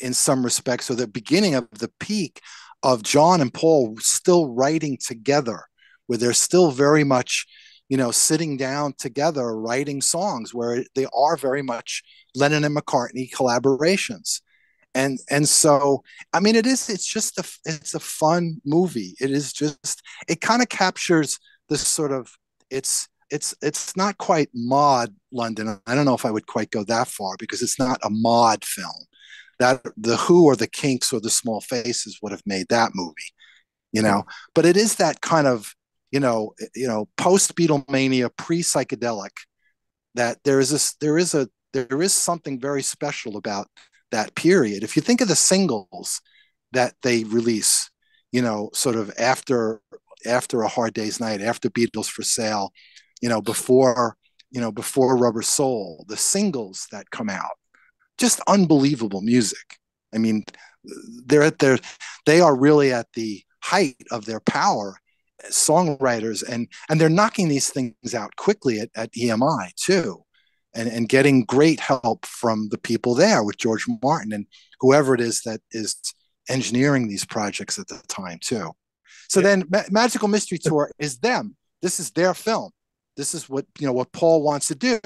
in some respects, or the beginning of the peak of John and Paul still writing together, where they're still very much, you know, sitting down together, writing songs, where they are very much Lennon and McCartney collaborations. And so, I mean, it's a fun movie. It is just, it kind of captures this sort of, it's not quite mod London. I don't know if I would quite go that far, because it's not a mod film. That the Who or the Kinks or the Small Faces would have made that movie, you know, but it is that kind of, you know, post Beatlemania, pre psychedelic, that there is something very special about that period. If you think of the singles that they release, you know, sort of after A Hard Day's Night, after Beatles for Sale, before Rubber Soul, the singles that come out, just unbelievable music. I mean, they are really at the height of their power as songwriters, and they're knocking these things out quickly at EMI too, and getting great help from the people there with George Martin and whoever it is that is engineering these projects at the time too. So yeah. Then Magical Mystery Tour is them. This is their film. This is what Paul wants to do.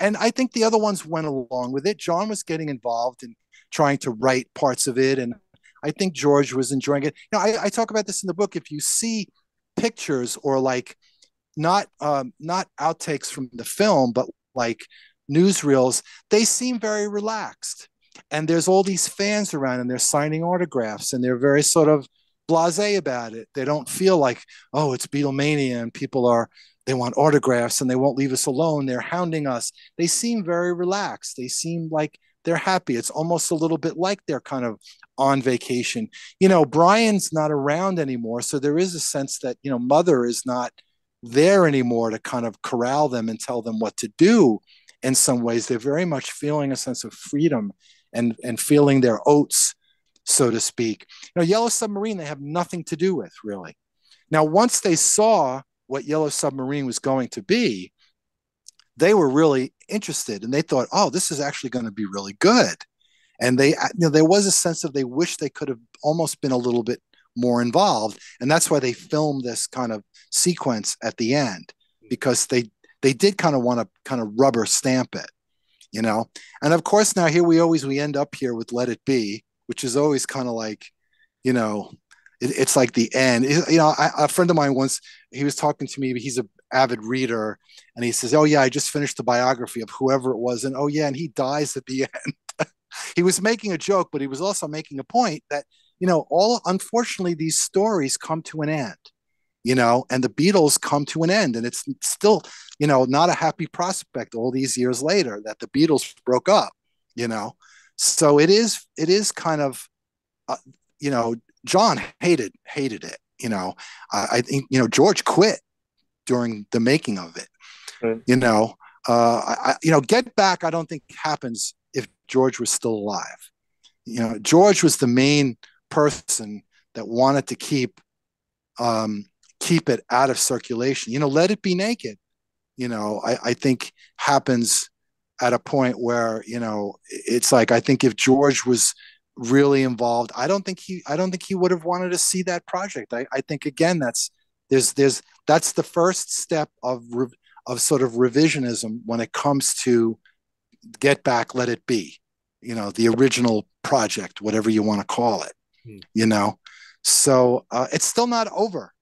And I think the other ones went along with it. John was getting involved in trying to write parts of it. And I think George was enjoying it. Now, I talk about this in the book. If you see pictures or like not outtakes from the film, but like newsreels, they seem very relaxed. And there's all these fans around and they're signing autographs and they're very sort of blasé about it. They don't feel like, oh, it's Beatlemania and people are, they want autographs and they won't leave us alone. They're hounding us. They seem very relaxed. They seem like they're happy. It's almost a little bit like they're kind of on vacation. You know, Brian's not around anymore. So there is a sense that, you know, Mother is not there anymore to kind of corral them and tell them what to do. In some ways, they're very much feeling a sense of freedom and feeling their oats, so to speak. You know, Yellow Submarine, they have nothing to do with really. Now, once they saw what Yellow Submarine was going to be, they were really interested and they thought, oh, this is actually going to be really good. And they, you know, there was a sense of they wish they could have almost been a little bit more involved. And that's why they filmed this kind of sequence at the end, because they did kind of want to kind of rubber stamp it, you know? And of course, now here we end up here with Let It Be, which is always kind of like, you know, it's like the end. You know, a friend of mine once, he was talking to me, he's an avid reader, and he says, oh yeah, I just finished the biography of whoever it was, and oh yeah, and he dies at the end. He was making a joke, but he was also making a point that, you know, unfortunately, these stories come to an end, you know, and the Beatles come to an end, and it's still, you know, not a happy prospect all these years later that the Beatles broke up, you know. So it is kind of, you know, John hated it. You know, I think, you know, George quit during the making of it, right. You know, Get Back, I don't think happens if George was still alive. You know, George was the main person that wanted to keep it out of circulation. You know, Let It Be Naked, you know, I think happens at a point where, you know, it's like, I think if George was really involved, I don't think he would have wanted to see that project. I think again, that's the first step of sort of revisionism when it comes to Get Back, Let It Be, you know, the original project, whatever you want to call it, you know? So it's still not over,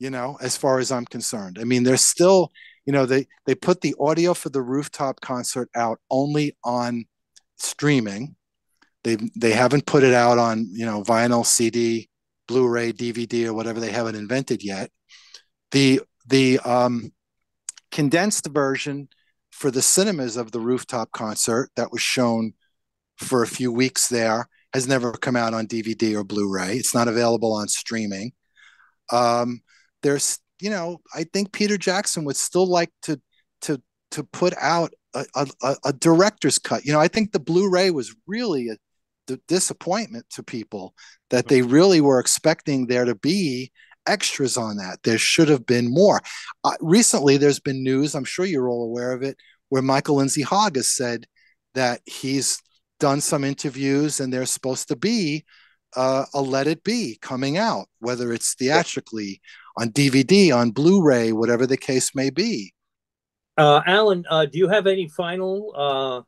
you know, as far as I'm concerned. I mean, there's still, you know, they put the audio for the rooftop concert out only on streaming. They haven't put it out on, you know, vinyl, CD, Blu-ray, DVD, or whatever. They haven't invented yet. The condensed version for the cinemas of the rooftop concert that was shown for a few weeks there has never come out on DVD or Blu-ray. It's not available on streaming. There's, you know, I think Peter Jackson would still like to put out a director's cut. You know, I think the Blu-ray was really a disappointment to people, that they really were expecting there to be extras on that. There should have been more. Recently, there's been news, I'm sure you're all aware of it, where Michael Lindsay Hogg has said that he's done some interviews and there's supposed to be a Let It Be coming out, whether it's theatrically, on DVD, on Blu-ray, whatever the case may be. Alan, do you have any final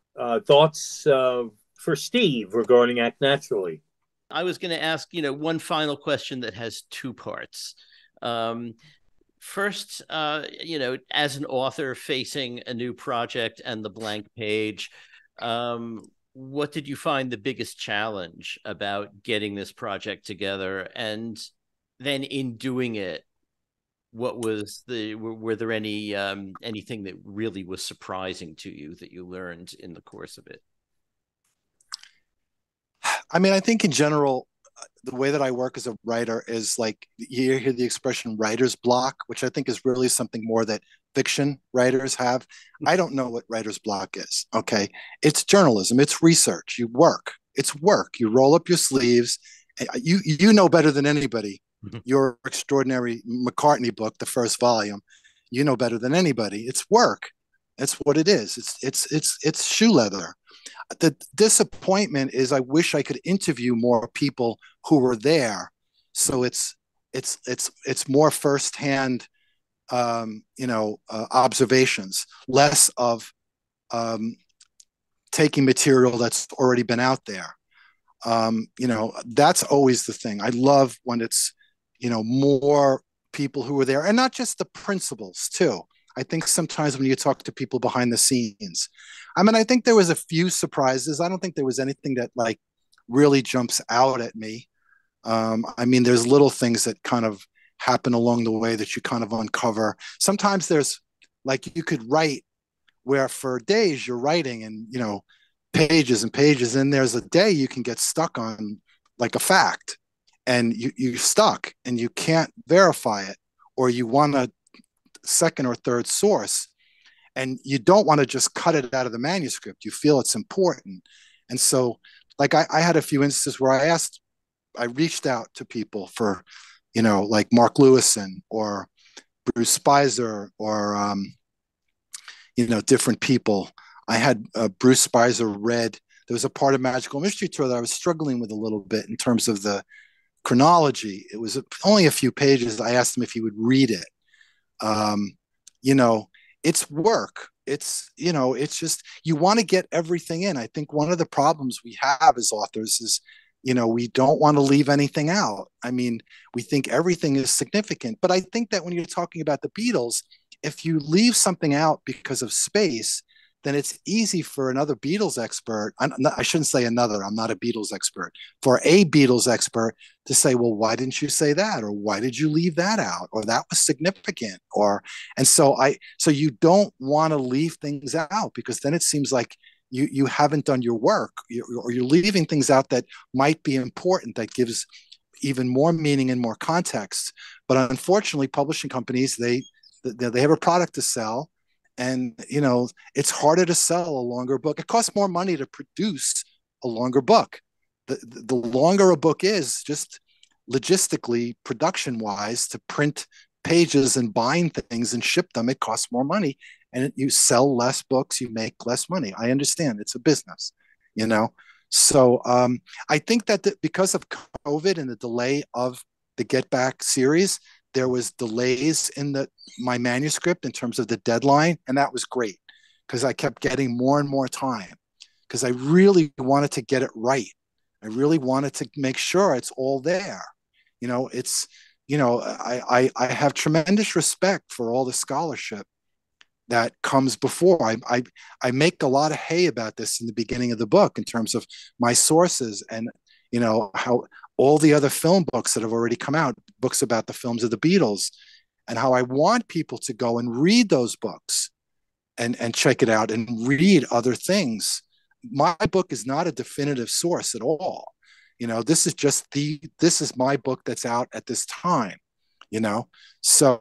thoughts for Steve regarding Act Naturally? I was going to ask, you know, one final question that has two parts. First, you know, as an author facing a new project and the blank page, what did you find the biggest challenge about getting this project together? And then in doing it, what was the, were there any, anything that really was surprising to you that you learned in the course of it? I mean, I think in general, the way that I work as a writer is like, you hear the expression writer's block, which I think is really something more that fiction writers have. I don't know what writer's block is. Okay. It's journalism. It's research. You work. It's work. You roll up your sleeves. You know better than anybody. Your extraordinary McCartney book, the first volume, you know better than anybody. It's work. That's what it is. It's shoe leather. The disappointment is I wish I could interview more people who were there, so it's more firsthand, you know, observations, less of taking material that's already been out there. You know, that's always the thing. I love when it's, you know, more people who were there, and not just the principals too. I think sometimes when you talk to people behind the scenes, I mean, I think there was a few surprises. I don't think there was anything that like really jumps out at me. I mean, there's little things that kind of happen along the way that you kind of uncover. Sometimes there's like, you could write where for days you're writing and, you know, pages and pages, and there's a day you can get stuck on like a fact, and you're stuck and you can't verify it, or you want to second or third source, and you don't want to just cut it out of the manuscript. You feel it's important. And so like I had a few instances where I reached out to people for, you know, like Mark Lewison or Bruce Spicer or you know, different people. I had Bruce Spicer read, there was a part of Magical Mystery Tour that I was struggling with a little bit in terms of the chronology. It was only a few pages. I asked him if he would read it. You know, it's work. It's, you know, it's just, you want to get everything in. I think one of the problems we have as authors is, you know, we don't want to leave anything out. I mean, we think everything is significant, but I think that when you're talking about the Beatles, if you leave something out because of space, then it's easy for another Beatles expert, I shouldn't say another, I'm not a Beatles expert, for a Beatles expert to say, well, why didn't you say that? Or why did you leave that out? Or that was significant. Or, and so so you don't want to leave things out, because then it seems like you haven't done your work, or you're leaving things out that might be important, that gives even more meaning and more context. But unfortunately, publishing companies, they have a product to sell. And, you know, it's harder to sell a longer book. It costs more money to produce a longer book. The longer a book is, just logistically, production-wise, to print pages and bind things and ship them, it costs more money. And you sell less books, you make less money. I understand. It's a business, you know. So I think that because of COVID and the delay of the Get Back series, there was delays in my manuscript in terms of the deadline, and that was great because I kept getting more and more time because I really wanted to get it right. I really wanted to make sure it's all there. You know, it's, you know, I have tremendous respect for all the scholarship that comes before. I make a lot of hay about this in the beginning of the book in terms of my sources and, you know, how all the other film books that have already come out, books about the films of the Beatles, and how I want people to go and read those books and check it out and read other things. My book is not a definitive source at all. You know, this is my book that's out at this time. you know? So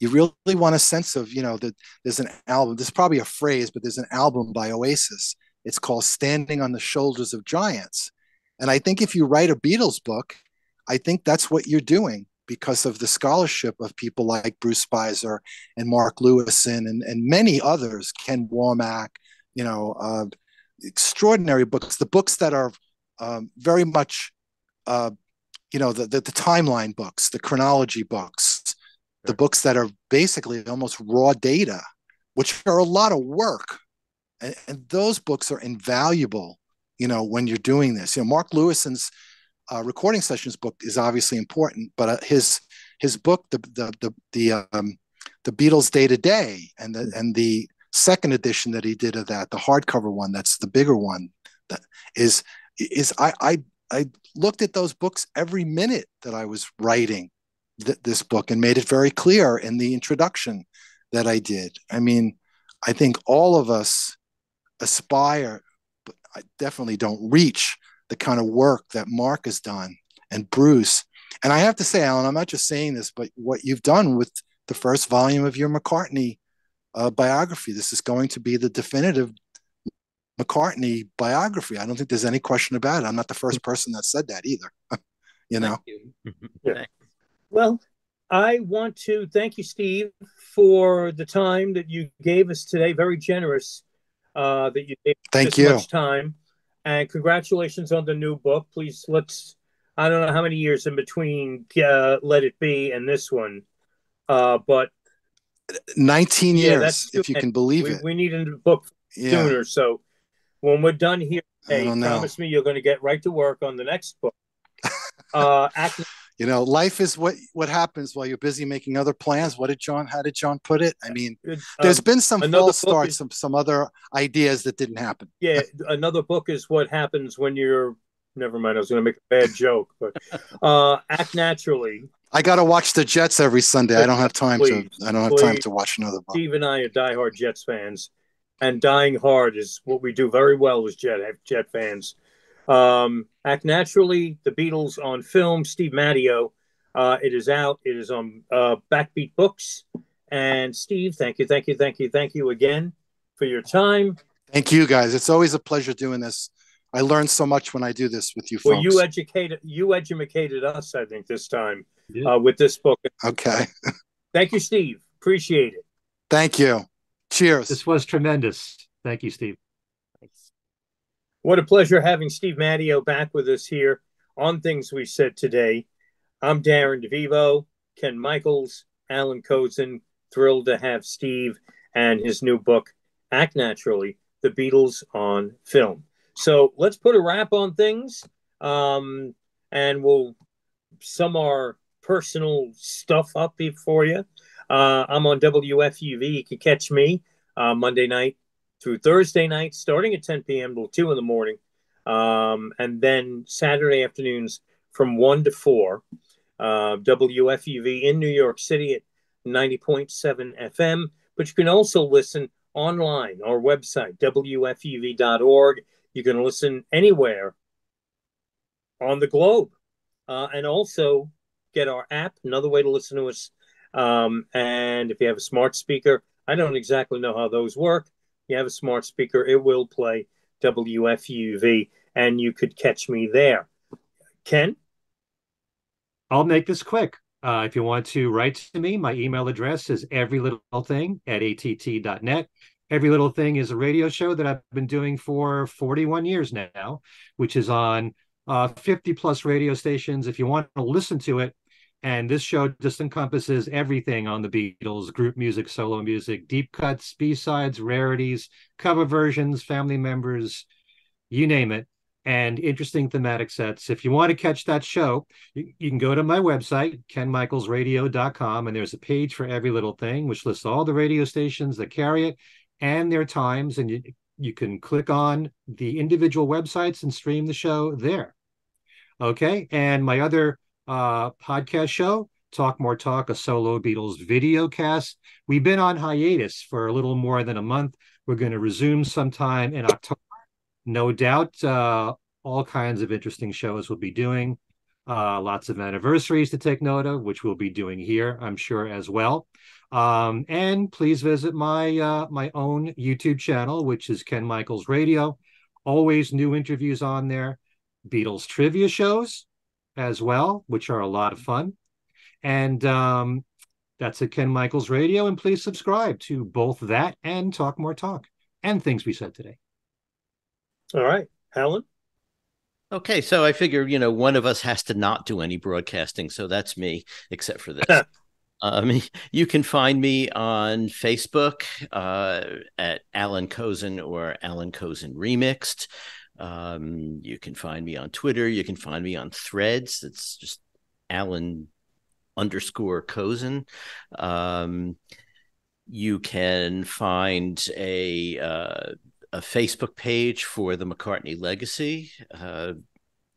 you really want a sense of, you know, that there's an album, there's probably a phrase, but there's an album by Oasis. It's called Standing on the Shoulders of Giants. And I think if you write a Beatles book, I think that's what you're doing, because of the scholarship of people like Bruce Spicer and Mark Lewison and many others, Ken Womack, you know, extraordinary books, the books that are very much, you know, the timeline books, the chronology books, the books that are basically almost raw data, which are a lot of work. And those books are invaluable, you know, when you're doing this. You know, Mark Lewison's recording sessions book is obviously important, but his book, the Beatles Day to Day, and the second edition that he did of that, the hardcover one, that's the bigger one, that is I looked at those books every minute that I was writing this book, and made it very clear in the introduction that I did. I mean, I think all of us aspire, but I definitely don't reach the kind of work that Mark has done and Bruce. And I have to say, Alan, I'm not just saying this, but what you've done with the first volume of your McCartney biography, this is going to be the definitive McCartney biography. I don't think there's any question about it. I'm not the first person that said that either, you know? Yeah. Well, I want to thank you, Steve, for the time that you gave us today. Very generous that you gave us much time. And congratulations on the new book. Please, I don't know how many years in between Let It Be and this one, but 19 years, if you can believe it. We need a new book sooner. So when we're done here today, promise me you're going to get right to work on the next book. You know, life is what happens while you're busy making other plans. How did John put it? I mean, there's been some false starts, some other ideas that didn't happen. Yeah, another book is what happens when you're, never mind, I was going to make a bad joke, but act naturally. I got to watch the Jets every Sunday. I don't have time to watch another book. Steve and I are diehard Jets fans, and dying hard is what we do very well as Jet fans. Act Naturally, The Beatles on Film, Steve Matteo. It is out. It is on Backbeat Books. And Steve, thank you again for your time. Thank you, guys. It's always a pleasure doing this. I learn so much when I do this with you folks. Well, you educated us, I think, this time with this book. Okay. Thank you, Steve. Appreciate it. Thank you. Cheers. This was tremendous. Thank you, Steve. What a pleasure having Steve Matteo back with us here on Things We Said Today. I'm Darren DeVivo, Ken Michaels, Allan Kozinn. Thrilled to have Steve and his new book, Act Naturally, The Beatles on Film. So let's put a wrap on things, and we'll sum our personal stuff up for you. I'm on WFUV. You can catch me Monday night through Thursday night, starting at 10 p.m. till 2 in the morning, and then Saturday afternoons from 1 to 4, WFUV in New York City at 90.7 FM. But you can also listen online, our website, WFUV.org. You can listen anywhere on the globe, and also get our app, another way to listen to us. And if you have a smart speaker, I don't exactly know how those work. You have a smart speaker, it will play WFUV, and you could catch me there. Ken? I'll make this quick. If you want to write to me, my email address is everylittlething@att.net. Every Little Thing is a radio show that I've been doing for 41 years now, which is on 50-plus radio stations. If you want to listen to it, and this show just encompasses everything on the Beatles, group music, solo music, deep cuts, B-sides, rarities, cover versions, family members, you name it, and interesting thematic sets. If you want to catch that show, you can go to my website, kenmichaelsradio.com, and there's a page for Every Little Thing, which lists all the radio stations that carry it and their times, and you can click on the individual websites and stream the show there. Okay, and my other podcast show, Talk More Talk, a solo Beatles video cast. We've been on hiatus for a little more than a month. We're going to resume sometime in October. No doubt all kinds of interesting shows we'll be doing. Lots of anniversaries to take note of, which we'll be doing here, I'm sure, as well. And please visit my my own YouTube channel, which is Ken Michaels Radio. Always new interviews on there. Beatles trivia shows as well, which are a lot of fun. And that's at Ken Michaels Radio. And please subscribe to both that and Talk More Talk and Things We Said Today. All right, Allan. Okay, so I figure, you know, one of us has to not do any broadcasting, so that's me, except for this. You can find me on Facebook at Allan Kozinn or Allan Kozinn Remixed. You can find me on Twitter. You can find me on Threads. It's just Allan_Kozinn. You can find a Facebook page for the McCartney Legacy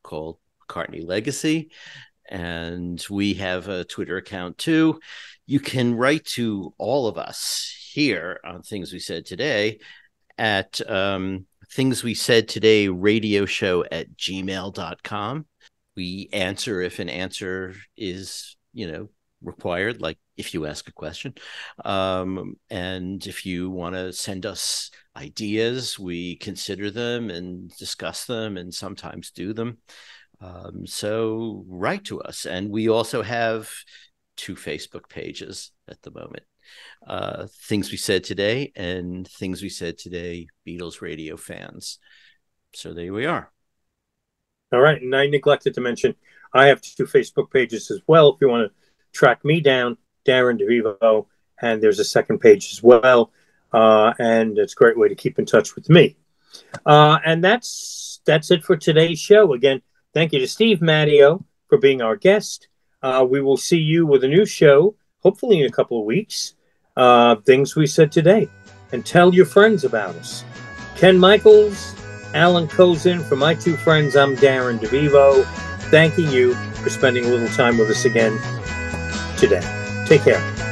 called McCartney Legacy, and we have a Twitter account too. You can write to all of us here on Things We Said Today at Things We Said Today radio show at gmail.com. We answer if an answer is, you know, required, like if you ask a question. And if you want to send us ideas, we consider them and discuss them and sometimes do them. So write to us. And we also have two Facebook pages at the moment. Things We Said Today and Things We Said Today Beatles Radio Fans. So there we are. All right. And I neglected to mention, I have two Facebook pages as well. If you want to track me down, Darren DeVivo, and there's a second page as well, and it's a great way to keep in touch with me. And that's it for today's show. Again, thank you to Steve Matteo for being our guest. We will see you with a new show, hopefully in a couple of weeks, Things We Said Today. And tell your friends about us. Ken Michaels, Allan Kozinn, for my two friends, I'm Darren DeVivo, thanking you for spending a little time with us again today. Take care.